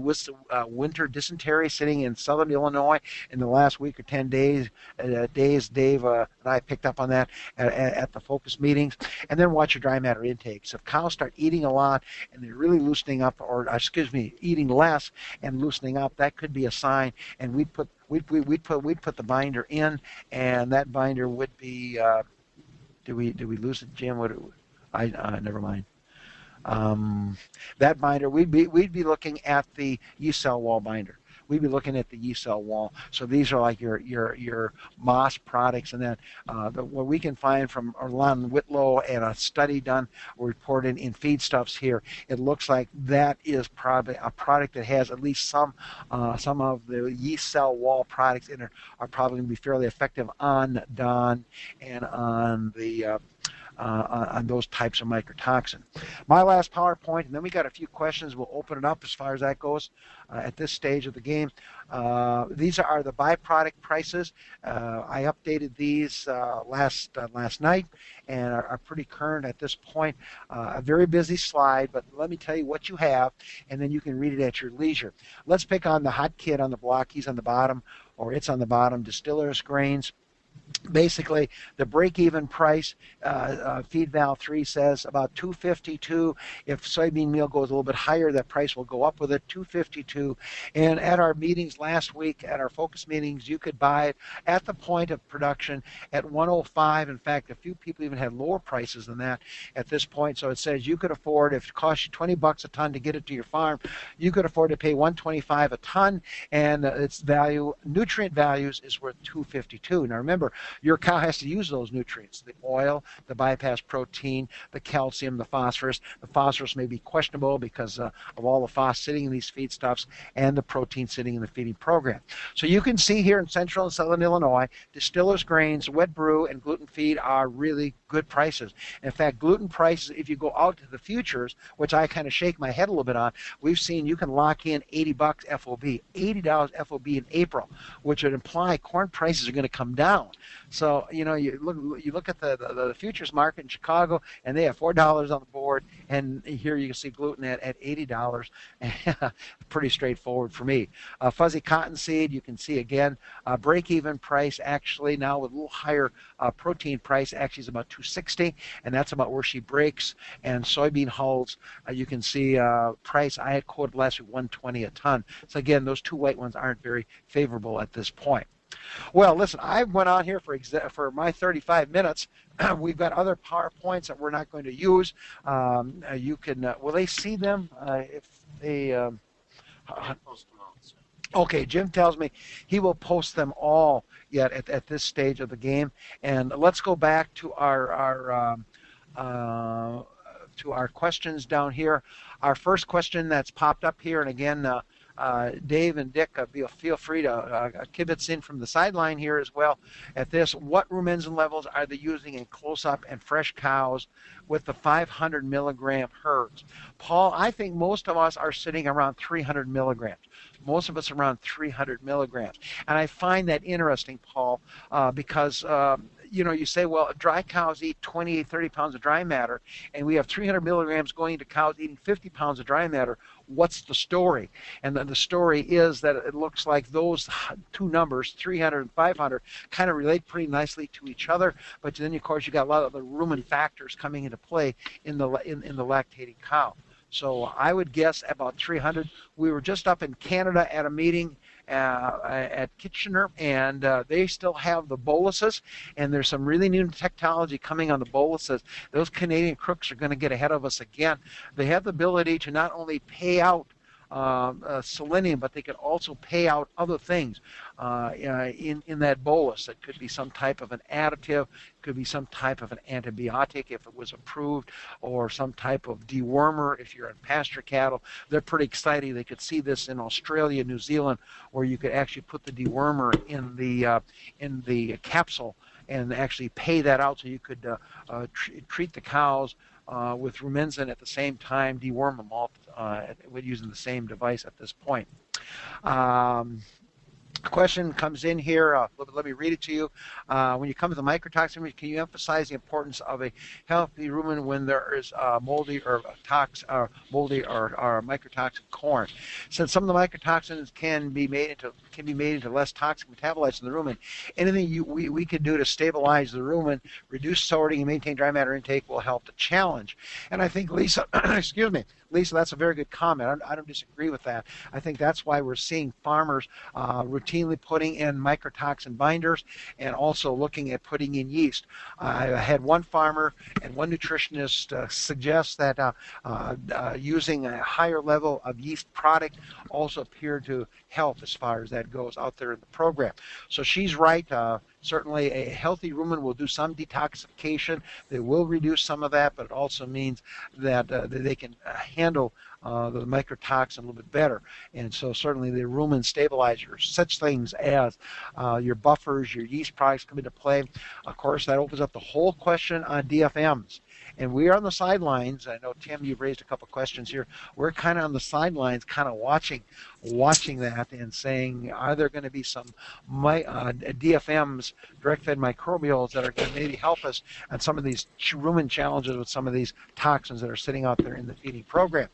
uh, winter dysentery sitting in southern Illinois in the last week or ten days. Uh, days Dave uh, and I picked up on that at, at the focus meetings. And then watch your dry matter intakes. If cows start eating a lot and they're really loosening up, or excuse me, eating less and loosening up, that could be a sign. And we'd put we'd, we'd put we'd put the binder in, and that binder would be. Uh, do we do we lose it, Jim? What? I uh, never mind. Um, that binder, we'd be, we'd be looking at the yeast cell wall binder. We'd be looking at the yeast cell wall. So these are like your your your moss products, and then uh, the, what we can find from Arlan Whitlow and a study done reported in Feedstuffs here. It looks like that is probably a product that has at least some uh, some of the yeast cell wall products in it are probably going to be fairly effective on D O N and on the. Uh, uh, on those types of microtoxin. My last PowerPoint, and then we got a few questions. We'll open it up as far as that goes uh, at this stage of the game. Uh, these are the byproduct prices. Uh, I updated these uh, last uh, last night and are, are pretty current at this point. Uh, a very busy slide, but let me tell you what you have, and then you can read it at your leisure. Let's pick on the hot kid on the block. He's on the bottom, or it's on the bottom, distillers grains. Basically, the break-even price, uh, uh, FeedVal three says about two fifty-two. If soybean meal goes a little bit higher, that price will go up with it, two fifty-two. And at our meetings last week, at our focus meetings, you could buy it at the point of production at one oh five. In fact, a few people even had lower prices than that at this point. So it says you could afford, if it costs you twenty bucks a ton to get it to your farm, you could afford to pay one twenty-five a ton, and its value, nutrient values, is worth two fifty-two. Now remember, your cow has to use those nutrients, the oil, the bypass protein, the calcium, the phosphorus. The phosphorus may be questionable because uh, of all the phos sitting in these feedstuffs and the protein sitting in the feeding program. So you can see here in central and southern Illinois, distillers grains, wet brew, and gluten feed are really good prices. In fact, gluten prices, if you go out to the futures, which I kind of shake my head a little bit on, we've seen you can lock in eighty bucks F O B, eighty dollars F O B in April, which would imply corn prices are going to come down. So, you know, you look you look at the, the, the futures market in Chicago, and they have four dollars on the board, and here you can see gluten at, at eighty dollars. Pretty straightforward for me. Uh, fuzzy cottonseed, you can see again, uh, break-even price actually now with a little higher uh, protein price actually is about two sixty, and that's about where she breaks. And soybean hulls, uh, you can see uh, price I had quoted last week, one twenty a ton. So again, those two white ones aren't very favorable at this point. Well, listen, I went on here for exa for my thirty-five minutes. We've got other PowerPoints that we're not going to use. Um, you can, uh, will they see them uh, if they? Um, uh, okay, Jim tells me he will post them all yet at, at this stage of the game. And let's go back to our our um, uh, to our questions down here. Our first question that's popped up here, and again. Uh, Uh, Dave and Dick, uh, feel free to uh, kibitz in from the sideline here as well at this. What Rumensin levels are they using in close-up and fresh cows with the five hundred milligram herds? Paul, I think most of us are sitting around three hundred milligrams. Most of us around three hundred milligrams. And I find that interesting, Paul, uh, because... Um, you know, you say, well, dry cows eat twenty, thirty pounds of dry matter, and we have three hundred milligrams going to cows eating fifty pounds of dry matter. What's the story? And then the story is that it looks like those two numbers, three hundred and five hundred, kind of relate pretty nicely to each other. But then, of course, you got a lot of the rumen factors coming into play in the in, in the lactating cow. So I would guess about three hundred. We were just up in Canada at a meeting. Uh, at Kitchener, and uh, they still have the boluses, and there's some really new technology coming on the boluses. Those Canadian crooks are going to get ahead of us again. They have the ability to not only pay out Uh, uh, selenium, but they could also pay out other things uh, in, in that bolus. That could be some type of an additive, could be some type of an antibiotic if it was approved, or some type of dewormer if you're in pasture cattle. They're pretty exciting. They could see this in Australia, New Zealand, where you could actually put the dewormer in the, uh, in the capsule and actually pay that out so you could uh, uh, tr treat the cows Uh, with Rumensin at the same time, deworm them all uh, using the same device at this point. Um, question comes in here. Uh, let, let me read it to you. Uh, when you come to the microtoxin, can you emphasize the importance of a healthy rumen when there is uh, moldy or tox, uh, moldy or, or microtoxin corn? Since some of the microtoxins can be made into can be made into less toxic metabolites in the rumen, anything you, we, we could do to stabilize the rumen, reduce sorting, and maintain dry matter intake will help the challenge. And I think Lisa, excuse me, Lisa, that's a very good comment. I don't, I don't disagree with that. I think that's why we're seeing farmers uh, routinely putting in microtoxin binders and also looking at putting in yeast. Uh, I had one farmer and one nutritionist uh, suggest that uh, uh, uh, using a higher level of yeast product also appeared to help as far as that goes out there in the program. So she's right. Uh, Certainly, a healthy rumen will do some detoxification. They will reduce some of that, but it also means that uh, they can handle handle uh, the microtoxin a little bit better. And so certainly the rumen stabilizers, such things as uh, your buffers, your yeast products come into play. Of course, that opens up the whole question on D F Ms. And we are on the sidelines. I know, Tim, you've raised a couple questions here. We're kind of on the sidelines, kind of watching watching that and saying, are there going to be some my, uh, D F Ms, direct-fed microbials, that are going to maybe help us on some of these rumen challenges with some of these toxins that are sitting out there in the feeding program?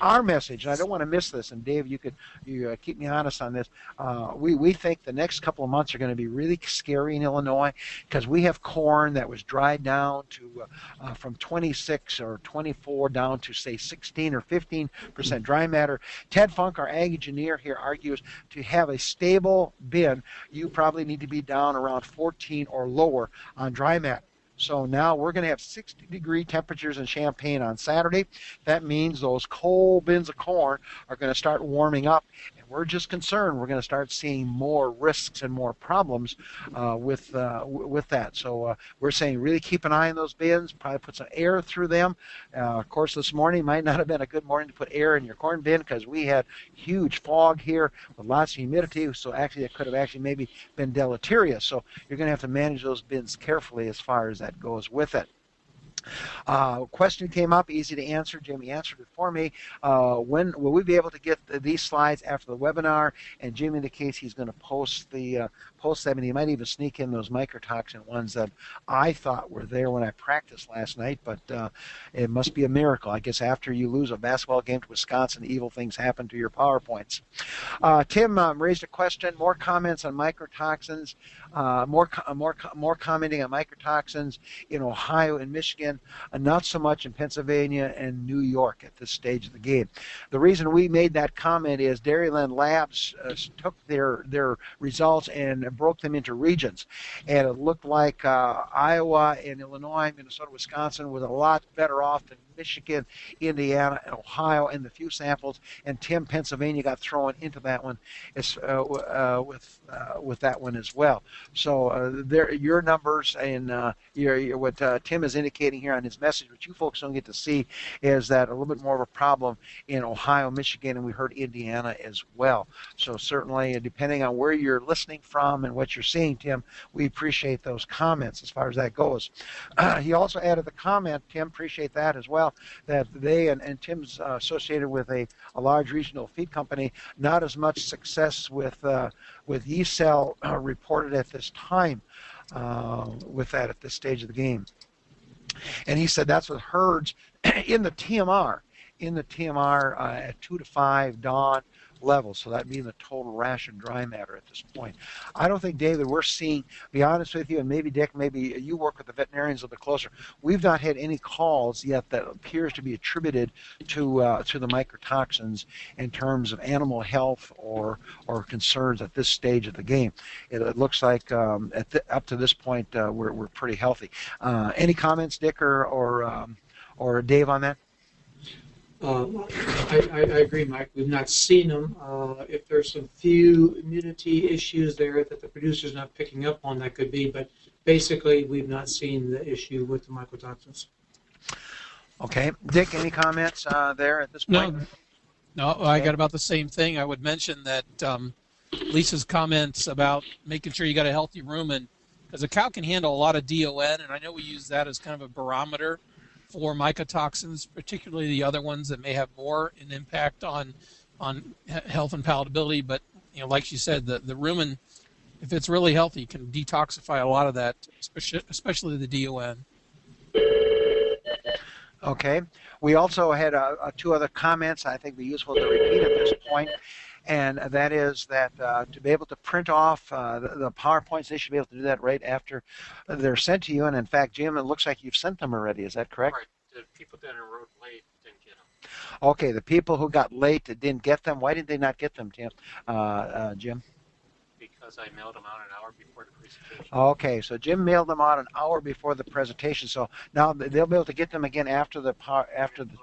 Our message, and I don't want to miss this, and Dave, you could you, uh, keep me honest on this, uh, we, we think the next couple of months are going to be really scary in Illinois because we have corn that was dried down to uh, uh, from twenty-six or twenty-four down to, say, sixteen or fifteen percent dry matter. Ted Funk, our ag engineer here, argues to have a stable bin, you probably need to be down around fourteen or lower on dry matter. So now we're going to have sixty degree temperatures in Champaign on Saturday. That means those coal bins of corn are going to start warming up. We're just concerned we're going to start seeing more risks and more problems uh, with uh, w with that. So uh, we're saying really keep an eye on those bins, probably put some air through them. Uh, of course, this morning might not have been a good morning to put air in your corn bin because we had huge fog here with lots of humidity, so actually it could have actually maybe been deleterious. So you're going to have to manage those bins carefully as far as that goes with it. Uh, question came up, easy to answer. Jimmy answered it for me. Uh, when will we be able to get the, these slides after the webinar? And Jim indicates he's going to post the uh, post them, and he might even sneak in those microtoxin ones that I thought were there when I practiced last night. But uh, it must be a miracle, I guess. After you lose a basketball game to Wisconsin, evil things happen to your PowerPoints. Uh, Tim um, raised a question. More comments on microtoxins. Uh, more, co more, co more commenting on microtoxins in Ohio and Michigan. Uh, not so much in Pennsylvania and New York at this stage of the game. The reason we made that comment is Dairyland Labs uh, took their their results and broke them into regions, and it looked like uh, Iowa and Illinois, Minnesota, Wisconsin was a lot better off than Michigan, Indiana, and Ohio in the few samples, and Tim, Pennsylvania got thrown into that one as, uh, uh, with uh, with that one as well. So uh, there, your numbers and uh, your, your, what uh, Tim is indicating here on his message, which you folks don't get to see, is that a little bit more of a problem in Ohio, Michigan, and we heard Indiana as well. So certainly, depending on where you're listening from and what you're seeing, Tim, we appreciate those comments as far as that goes. Uh, he also added the comment, Tim, appreciate that as well, that they and, and Tim's uh, associated with a, a large regional feed company, not as much success with uh, with yeast cell uh, reported at this time uh, with that at this stage of the game. And he said that's with herds in the T M R, in the T M R uh, at two to five D O N level, so that being the total ration dry matter at this point. I don't think, David, we're seeing, to be honest with you, and maybe Dick, maybe you work with the veterinarians a little bit closer, we've not had any calls yet that appears to be attributed to uh, to the microtoxins in terms of animal health or or concerns at this stage of the game. It, it looks like um, at the, up to this point uh, we're, we're pretty healthy. Uh, any comments, Dick or or, um, or Dave on that? Um, I, I agree, Mike. We've not seen them. Uh, if there's some few immunity issues there that the producer's not picking up on, that could be. But basically, we've not seen the issue with the mycotoxins. Okay. Dick, any comments uh, there at this point? No, no, I got about the same thing. I would mention that um, Lisa's comments about making sure you got a healthy rumen, because a cow can handle a lot of D O N, and I know we use that as kind of a barometer for mycotoxins, particularly the other ones that may have more an impact on on health and palatability. But you know, like you said, the the rumen, if it's really healthy, can detoxify a lot of that, especially the D O N. Okay. We also had uh, two other comments I think would be useful to repeat at this point. And that is that uh, to be able to print off uh, the, the PowerPoints, they should be able to do that right after they're sent to you. And in fact, Jim, it looks like you've sent them already. Is that correct? Right. The people that are wrote late didn't get them. Okay. The people who got late didn't get them. Why did they not get them, Tim? Uh, uh, Jim? Because I mailed them out an hour before the presentation. Okay, so Jim mailed them out an hour before the presentation. So now they'll be able to get them again after the after the.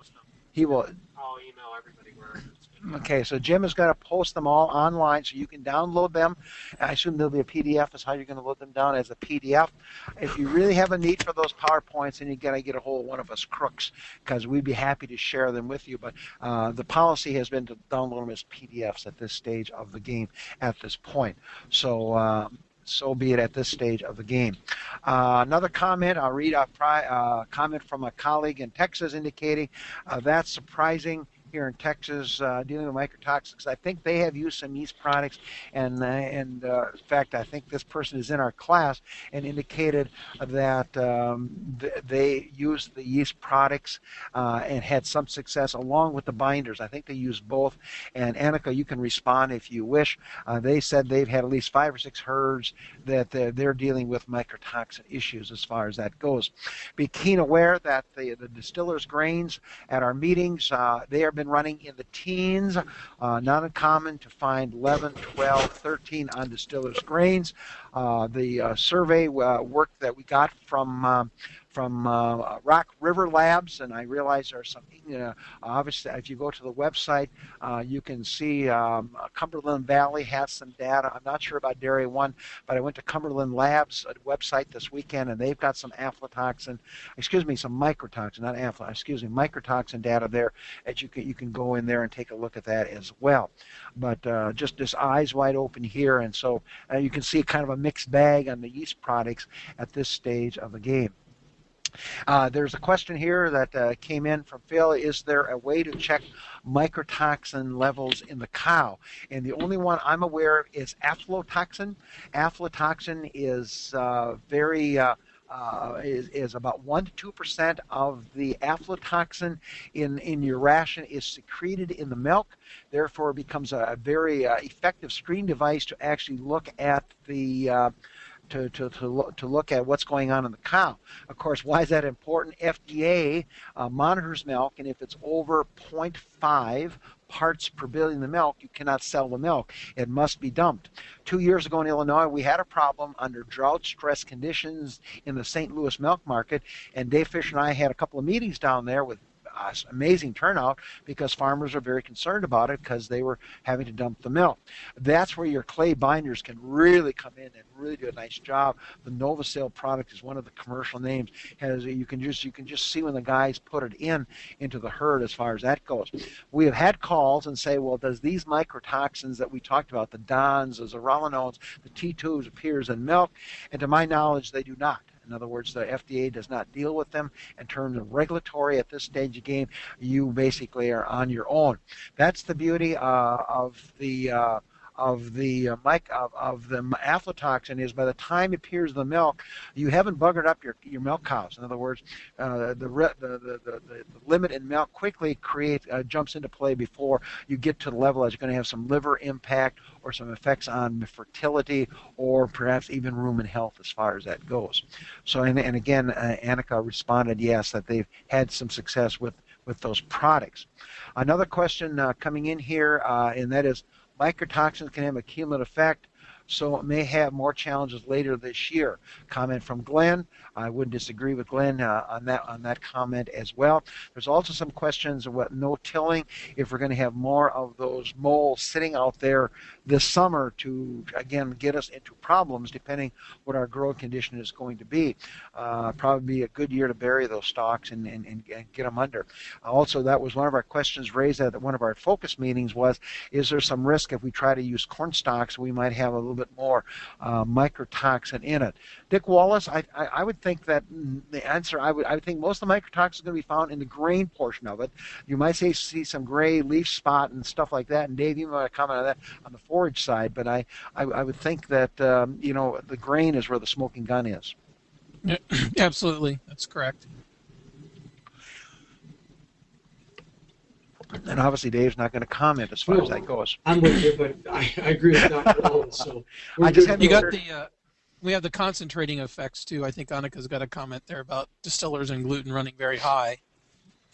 He will. I'll email everybody where it's been. Okay, so Jim is going to post them all online, so you can download them. I assume there'll be a P D F is how you're going to load them down, as a P D F. If you really have a need for those PowerPoints, then you got to get a hold of one of us crooks, because we'd be happy to share them with you. But uh, the policy has been to download them as P D Fs at this stage of the game, at this point. So. Uh, So be it at this stage of the game. Uh, another comment, I'll read a pri uh, comment from a colleague in Texas indicating uh, that's surprising here in Texas uh, dealing with microtoxics. I think they have used some yeast products, and, uh, and uh, in fact, I think this person is in our class and indicated that um, th they used the yeast products uh, and had some success along with the binders. I think they used both, and Annika, you can respond if you wish. Uh, they said they've had at least five or six herds that they're, they're dealing with microtoxin issues as far as that goes. Be keen aware that the, the distillers' grains at our meetings, uh, they have been running in the teens, uh, not uncommon to find eleven, twelve, thirteen on distillers' grains. Uh, the uh, survey uh, work that we got from uh, from uh, Rock River Labs, and I realize there's some, you know, obviously if you go to the website, uh, you can see um, Cumberland Valley has some data. I'm not sure about Dairy One, but I went to Cumberland Labs website this weekend, and they've got some aflatoxin, excuse me, some microtoxin, not aflatoxin, excuse me, microtoxin data there. That you can you can go in there and take a look at that as well. But uh, just this eyes wide open here, and so uh, you can see kind of a mixed bag on the yeast products at this stage of the game. Uh, there's a question here that uh, came in from Phil. Is there a way to check microtoxin levels in the cow? And the only one I'm aware of is aflatoxin. Aflatoxin is uh, very uh, Uh, is, is about one to two percent of the aflatoxin in, in your ration is secreted in the milk. Therefore, it becomes a, a very uh, effective screen device to actually look at the uh, To, to, to, lo to look at what's going on in the cow. Of course, why is that important? F D A uh, monitors milk, and if it's over zero point five parts per billion in the milk, you cannot sell the milk. It must be dumped. Two years ago in Illinois, we had a problem under drought stress conditions in the Saint Louis milk market, and Dave Fischer and I had a couple of meetings down there with Uh, amazing turnout, because farmers are very concerned about it because they were having to dump the milk. That's where your clay binders can really come in and really do a nice job. The Novacil product is one of the commercial names. Has you can just you can just see when the guys put it in into the herd as far as that goes. We have had calls and say, well, does these microtoxins that we talked about, the D O Ns, the zorellanones, the T twos, appears in milk? And to my knowledge, they do not. In other words, the F D A does not deal with them in terms of regulatory at this stage of the game. You basically are on your own. That's the beauty uh, of the uh, of the uh, mic of, of the aflatoxin is by the time it appears in the milk, you haven't buggered up your, your milk cows. In other words, uh, the, re the, the, the the limit in milk quickly creates uh, jumps into play before you get to the level that's going to have some liver impact or some effects on fertility, or perhaps even rumen health as far as that goes. So, and, and again, uh, Annika responded yes, that they've had some success with, with those products. Another question uh, coming in here, uh, and that is, microtoxins can have a cumulative effect, so it may have more challenges later this year. Comment from Glenn. I wouldn't disagree with Glenn uh, on that on that comment as well. There's also some questions about no-tilling, if we're going to have more of those moles sitting out there this summer to, again, get us into problems depending what our growing condition is going to be. Uh, probably be a good year to bury those stalks and, and, and get them under. Also, that was one of our questions raised at one of our focus meetings was, is there some risk if we try to use corn stalks, we might have a little bit more uh, microtoxin in it? Dick Wallace, I, I, I would think that the answer, I would, I would think most of the microtoxins are going to be found in the grain portion of it. You might say, see some gray leaf spot and stuff like that, and Dave, you might comment on that on the forage side, but I, I, I would think that, um, you know, the grain is where the smoking gun is. Yeah, absolutely, that's correct. And obviously, Dave's not going to comment as far no, as that goes. I'm with you, but I, I agree with Doctor Wallace. So I just you got the uh, we have the concentrating effects too. I think Annika's got a comment there about distillers and gluten running very high.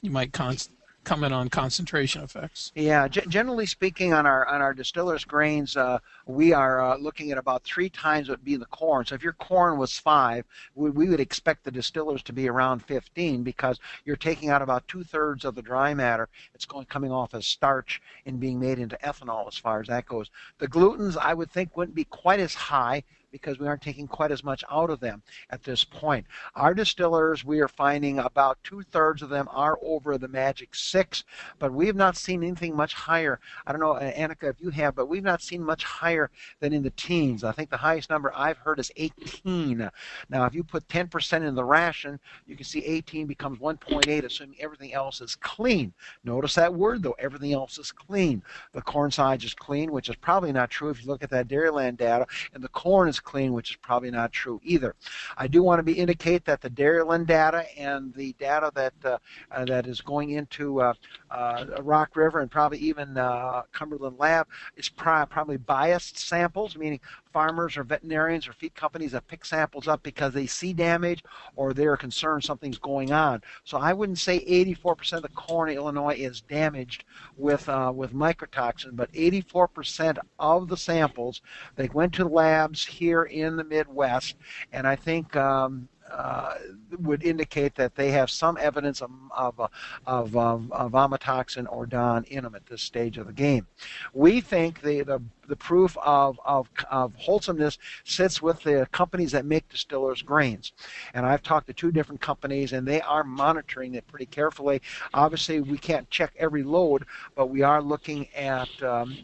You might con comment on concentration effects. Yeah, g generally speaking, on our on our distillers grains, uh, we are uh, looking at about three times what would be the corn. So if your corn was five, we, we would expect the distillers to be around fifteen, because you're taking out about two thirds of the dry matter. It's going coming off as starch and being made into ethanol as far as that goes. The glutens, I would think, wouldn't be quite as high, because we aren't taking quite as much out of them at this point. Our distillers, we are finding about two-thirds of them are over the magic six, but we have not seen anything much higher. I don't know, Annika, if you have, but we've not seen much higher than in the teens. I think the highest number I've heard is eighteen. Now, if you put ten percent in the ration, you can see eighteen becomes one point eight, assuming everything else is clean. Notice that word, though, everything else is clean. The corn silage is clean, which is probably not true if you look at that Dairyland data, and the corn is clean, which is probably not true either. I do want to be indicate that the Dairyland data and the data that uh, uh, that is going into uh, uh, Rock River and probably even uh, Cumberland Lab is pri probably biased samples, meaning farmers or veterinarians or feed companies that pick samples up because they see damage or they're concerned something's going on. So I wouldn't say eighty-four percent of the corn in Illinois is damaged with uh, with mycotoxin, but eighty-four percent of the samples, they went to labs here in the Midwest, and I think um, uh, would indicate that they have some evidence of, of, of, of, of amatoxin or D O N in them at this stage of the game. We think the, the, the proof of, of, of wholesomeness sits with the companies that make distillers grains. And I've talked to two different companies, and they are monitoring it pretty carefully. Obviously, we can't check every load, but we are looking at um,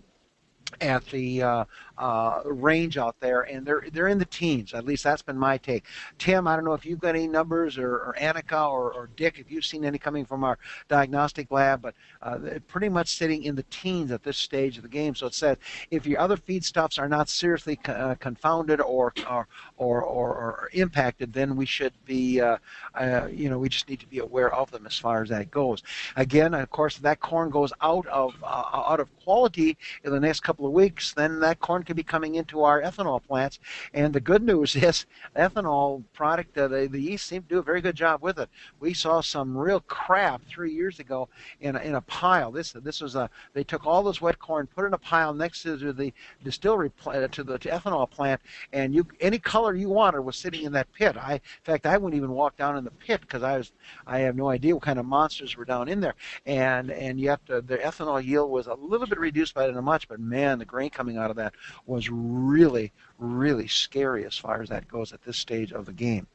at the uh, uh, range out there, and they're they're in the teens. At least that's been my take. Tim, I don't know if you've got any numbers, or, or Annika, or, or Dick, if you've seen any coming from our diagnostic lab, but uh, they're pretty much sitting in the teens at this stage of the game. So it says if your other feedstuffs are not seriously co uh, confounded or or, or or or impacted, then we should be, uh, uh, you know, we just need to be aware of them as far as that goes. Again, of course, if that corn goes out of uh, out of quality in the next couple of weeks, then that corn could be coming into our ethanol plants. And the good news is ethanol product, uh, the, the yeast seem to do a very good job with it. We saw some real crap three years ago in a, in a pile. This this was a, they took all this wet corn, put it in a pile next to the distillery plant, to the to ethanol plant, and you any color you wanted was sitting in that pit. I in fact I wouldn't even walk down in the pit because I was I have no idea what kind of monsters were down in there. And and yet uh, the ethanol yield was a little bit reduced by it in a much, but man. And the grain coming out of that was really, really scary as far as that goes at this stage of the game.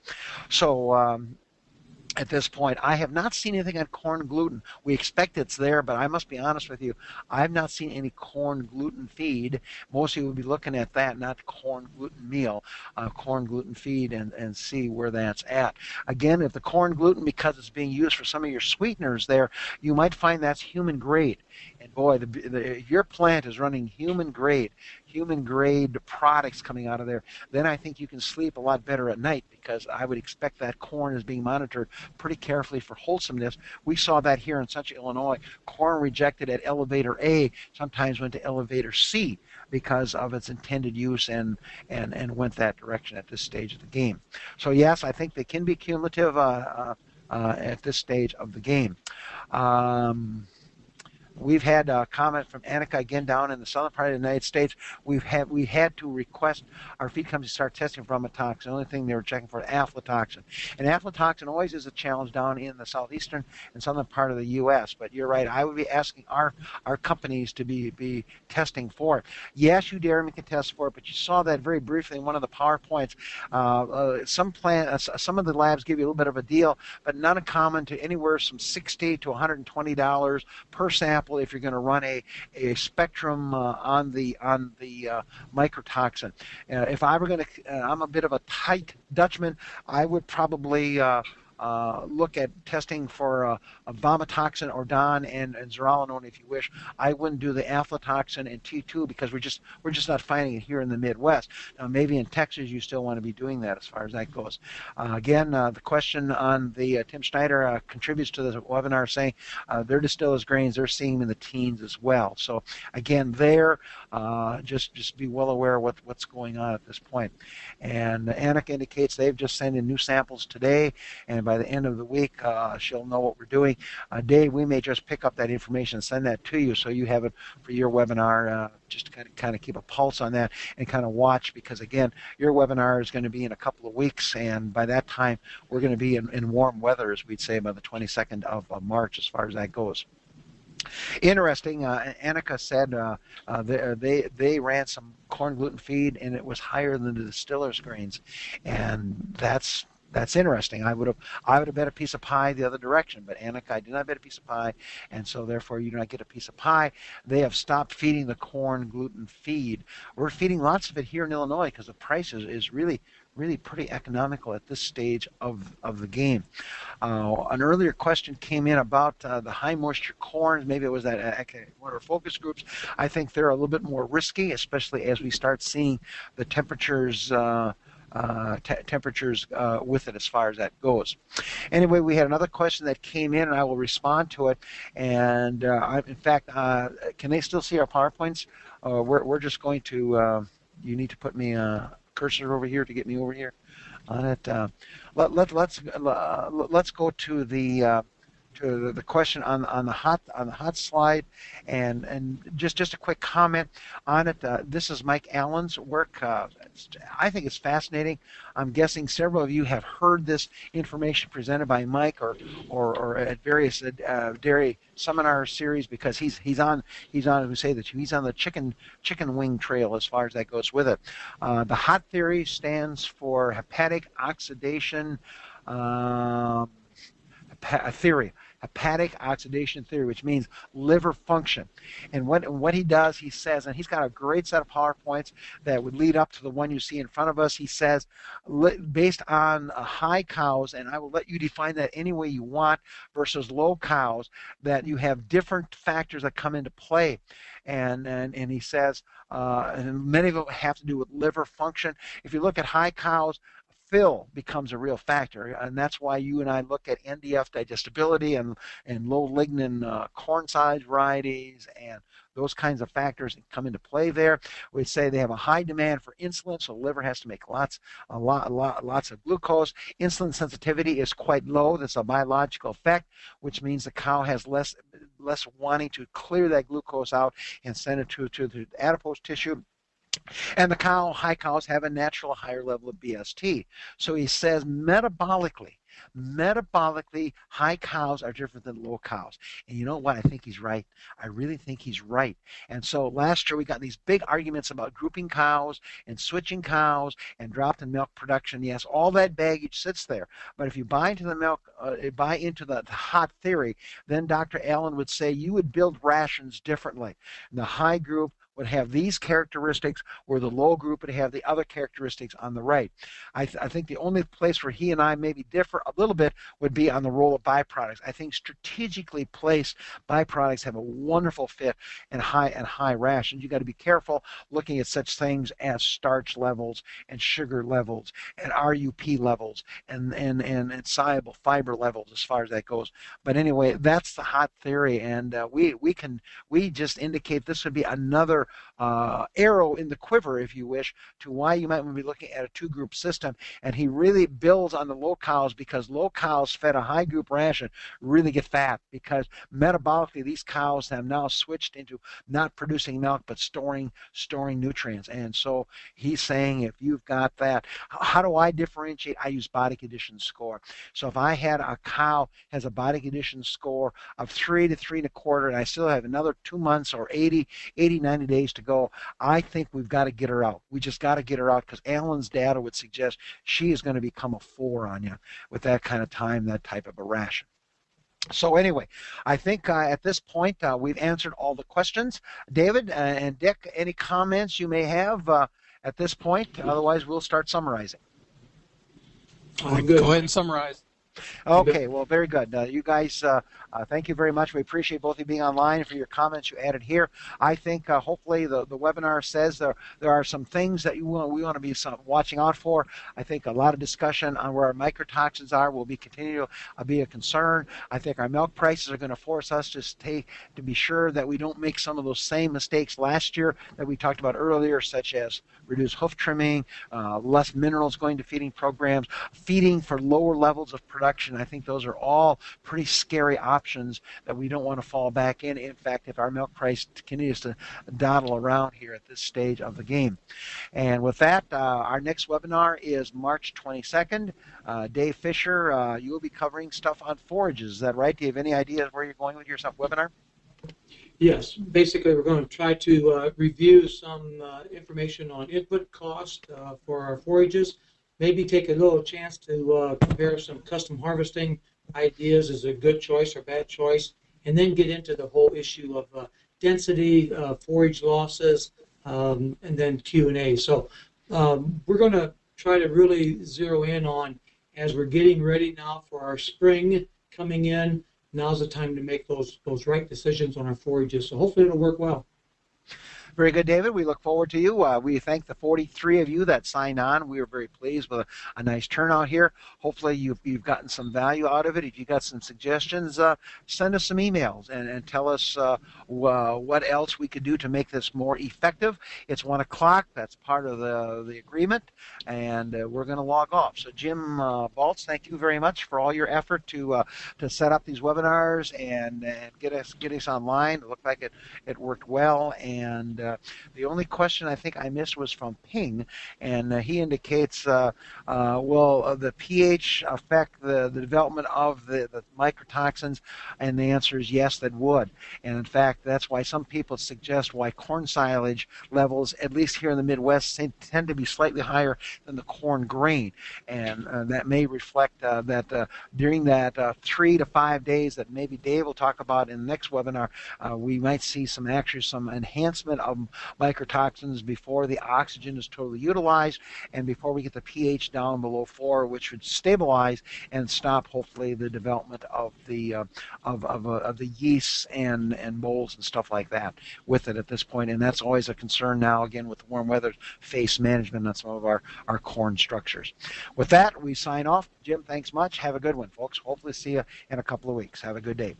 So um, at this point, I have not seen anything on corn gluten. We expect it's there, but I must be honest with you, I have not seen any corn gluten feed. Mostly we'll be looking at that, not corn gluten meal, uh, corn gluten feed, and, and see where that's at. Again, if the corn gluten, because it's being used for some of your sweeteners there, you might find that's human grade. And boy, the, the, if your plant is running human grade, human grade products coming out of there, then I think you can sleep a lot better at night, because I would expect that corn is being monitored pretty carefully for wholesomeness. We saw that here in Central Illinois. Corn rejected at elevator A sometimes went to elevator C because of its intended use, and, and, and went that direction at this stage of the game. So yes, I think they can be cumulative uh, uh, uh, at this stage of the game. Um, We've had a comment from Annika again down in the southern part of the United States. We've had we had to request our feed companies start testing for amatoxin. The only thing they were checking for is aflatoxin, and aflatoxin always is a challenge down in the southeastern and southern part of the U S But you're right. I would be asking our our companies to be be testing for it. Yes, you dairymen can test for it, but you saw that very briefly in one of the PowerPoints. Uh, uh, some plant, uh, some of the labs give you a little bit of a deal, but not uncommon to anywhere from sixty to one hundred twenty dollars per sample. If you're going to run a, a spectrum uh, on the on the uh, mycotoxin, uh, if I were going to, uh, I'm a bit of a tight Dutchman. I would probably uh, uh, look at testing for uh, a vomitoxin or D O N and, and zearalenone if you wish. I wouldn't do the aflatoxin and T two because we're just we're just not finding it here in the Midwest. Now maybe in Texas you still want to be doing that as far as that goes. Uh, again, uh, the question on the uh, Tim Schneider uh, contributes to this webinar saying uh, their distillers grains, they're seeing them in the teens as well. So again, there uh, just just be well aware of what what's going on at this point. And Annika indicates they've just sent in new samples today, and by by the end of the week, uh, she'll know what we're doing. Uh, Dave, we may just pick up that information and send that to you so you have it for your webinar, uh, just to kind of, kind of keep a pulse on that and kind of watch, because, again, your webinar is going to be in a couple of weeks, and by that time, we're going to be in, in warm weather, as we'd say, by the twenty-second of March as far as that goes. Interesting, uh, Annika said uh, uh, they, they, they ran some corn gluten feed, and it was higher than the distiller's grains, and that's that's interesting. I would have I would have bet a piece of pie the other direction, but Annika, I did not bet a piece of pie, and so therefore you do not get a piece of pie. They have stopped feeding the corn gluten feed. We're feeding lots of it here in Illinois because the price is, is really, really pretty economical at this stage of, of the game. Uh, an earlier question came in about uh, the high moisture corn. Maybe it was that uh, one of our focus groups. I think they're a little bit more risky, especially as we start seeing the temperatures uh, Uh, t temperatures uh, with it as far as that goes. Anyway, we had another question that came in, and I will respond to it. And uh, I, in fact, uh, can they still see our PowerPoints? Uh, we're, we're just going to, uh, you need to put me a cursor over here to get me over here on it. Uh, let, let, let's, uh, let's go to the uh, to the question on on the hot on the hot slide, and and just just a quick comment on it. Uh, this is Mike Allen's work. Uh, I think it's fascinating. I'm guessing several of you have heard this information presented by Mike, or or, or at various uh, dairy seminar series, because he's he's on he's on we say that he's on the chicken chicken wing trail as far as that goes with it. Uh, the hot theory stands for hepatic oxidation. Uh, theory, hepatic oxidation theory, which means liver function. And what, what he does, he says, and he's got a great set of PowerPoints that would lead up to the one you see in front of us. He says, based on high cows, and I will let you define that any way you want, versus low cows, that you have different factors that come into play. And, and, and he says, uh, and many of them have to do with liver function. If you look at high cows, fill becomes a real factor, and that's why you and I look at N D F digestibility and, and low lignin uh, corn size varieties, and those kinds of factors that come into play there. We say they have a high demand for insulin, so the liver has to make lots, a lot, a lot, lots of glucose. Insulin sensitivity is quite low. That's a biological effect, which means the cow has less, less wanting to clear that glucose out and send it to, to the adipose tissue. And the cow, high cows, have a natural higher level of B S T. So he says metabolically, metabolically, high cows are different than low cows. And you know what? I think he's right. I really think he's right. And so last year we got these big arguments about grouping cows and switching cows and dropped in milk production. Yes, all that baggage sits there. But if you buy into the milk, uh, buy into the, the hot theory, then Doctor Allen would say you would build rations differently. And the high group would have these characteristics, where the low group would have the other characteristics on the right. I, th I think the only place where he and I maybe differ a little bit would be on the role of byproducts. I think strategically placed byproducts have a wonderful fit in high and high rations. You've got to be careful looking at such things as starch levels and sugar levels and R U P levels and, and, and, and soluble fiber levels as far as that goes. But anyway, that's the hot theory, and uh, we, we, can, we just indicate this would be another Uh, arrow in the quiver, if you wish, to why you might want to be looking at a two-group system. And he really builds on the low cows, because low cows fed a high-group ration really get fat, because metabolically these cows have now switched into not producing milk but storing storing nutrients. And so he's saying, if you've got that, how do I differentiate? I use body condition score. So if I had a cow has a body condition score of three to three and a quarter, and I still have another two months or eighty, eighty, ninety days to go, I think we've got to get her out. We just got to get her out, because Allen's data would suggest she is going to become a four on you with that kind of time, that type of a ration. So anyway, I think uh, at this point uh, we've answered all the questions. David uh, and Dick, any comments you may have uh, at this point? Otherwise, we'll start summarizing. Oh, good. Go ahead and summarize. Okay, well, very good. Uh, you guys, uh, uh, thank you very much. We appreciate both of you being online and for your comments you added here. I think uh, hopefully the, the webinar says there, there are some things that you want, we want to be some, watching out for. I think a lot of discussion on where our microtoxins are will be continue to uh, be a concern. I think our milk prices are going to force us to stay, to be sure that we don't make some of those same mistakes last year that we talked about earlier, such as reduced hoof trimming, uh, less minerals going to feeding programs, feeding for lower levels of production. production. I think those are all pretty scary options that we don't want to fall back in. In fact, if our milk price continues to dawdle around here at this stage of the game. And with that, uh, our next webinar is March twenty-second. Uh, Dave Fischer, uh, you will be covering stuff on forages. Is that right? Do you have any ideas where you're going with your webinar? Yes, basically we're going to try to uh, review some uh, information on input cost uh, for our forages, maybe take a little chance to uh, compare some custom harvesting ideas as a good choice or bad choice, and then get into the whole issue of uh, density, uh, forage losses, um, and then Q and A. So um, we're going to try to really zero in on, as we're getting ready now for our spring coming in, now's the time to make those those right decisions on our forages. So hopefully it'll work well. Very good, David. We look forward to you. Uh, we thank the forty-three of you that signed on. We were very pleased with a, a nice turnout here. Hopefully you've, you've gotten some value out of it. If you've got some suggestions, uh, send us some emails and, and tell us uh, uh, what else we could do to make this more effective. It's one o'clock. That's part of the, the agreement, and uh, we're going to log off. So Jim uh, Balz, thank you very much for all your effort to uh, to set up these webinars and, and get us get us online. It looked like it, it worked well. And Uh, the only question I think I missed was from Ping, and uh, he indicates, uh, uh, will uh, the pH affect the, the development of the, the microtoxins? And the answer is yes, that would. And in fact, that's why some people suggest why corn silage levels, at least here in the Midwest, tend to be slightly higher than the corn grain. And uh, that may reflect uh, that uh, during that uh, three to five days that maybe Dave will talk about in the next webinar, uh, we might see some actually some enhancement of microtoxins before the oxygen is totally utilized and before we get the pH down below four, which would stabilize and stop hopefully the development of the uh, of, of, uh, of the yeasts and and molds and stuff like that with it at this point. And that's always a concern now, again, with warm weather phase management on some of our our corn structures. With that, we sign off. Jim, thanks much. Have a good one, folks. Hopefully see you in a couple of weeks. Have a good day.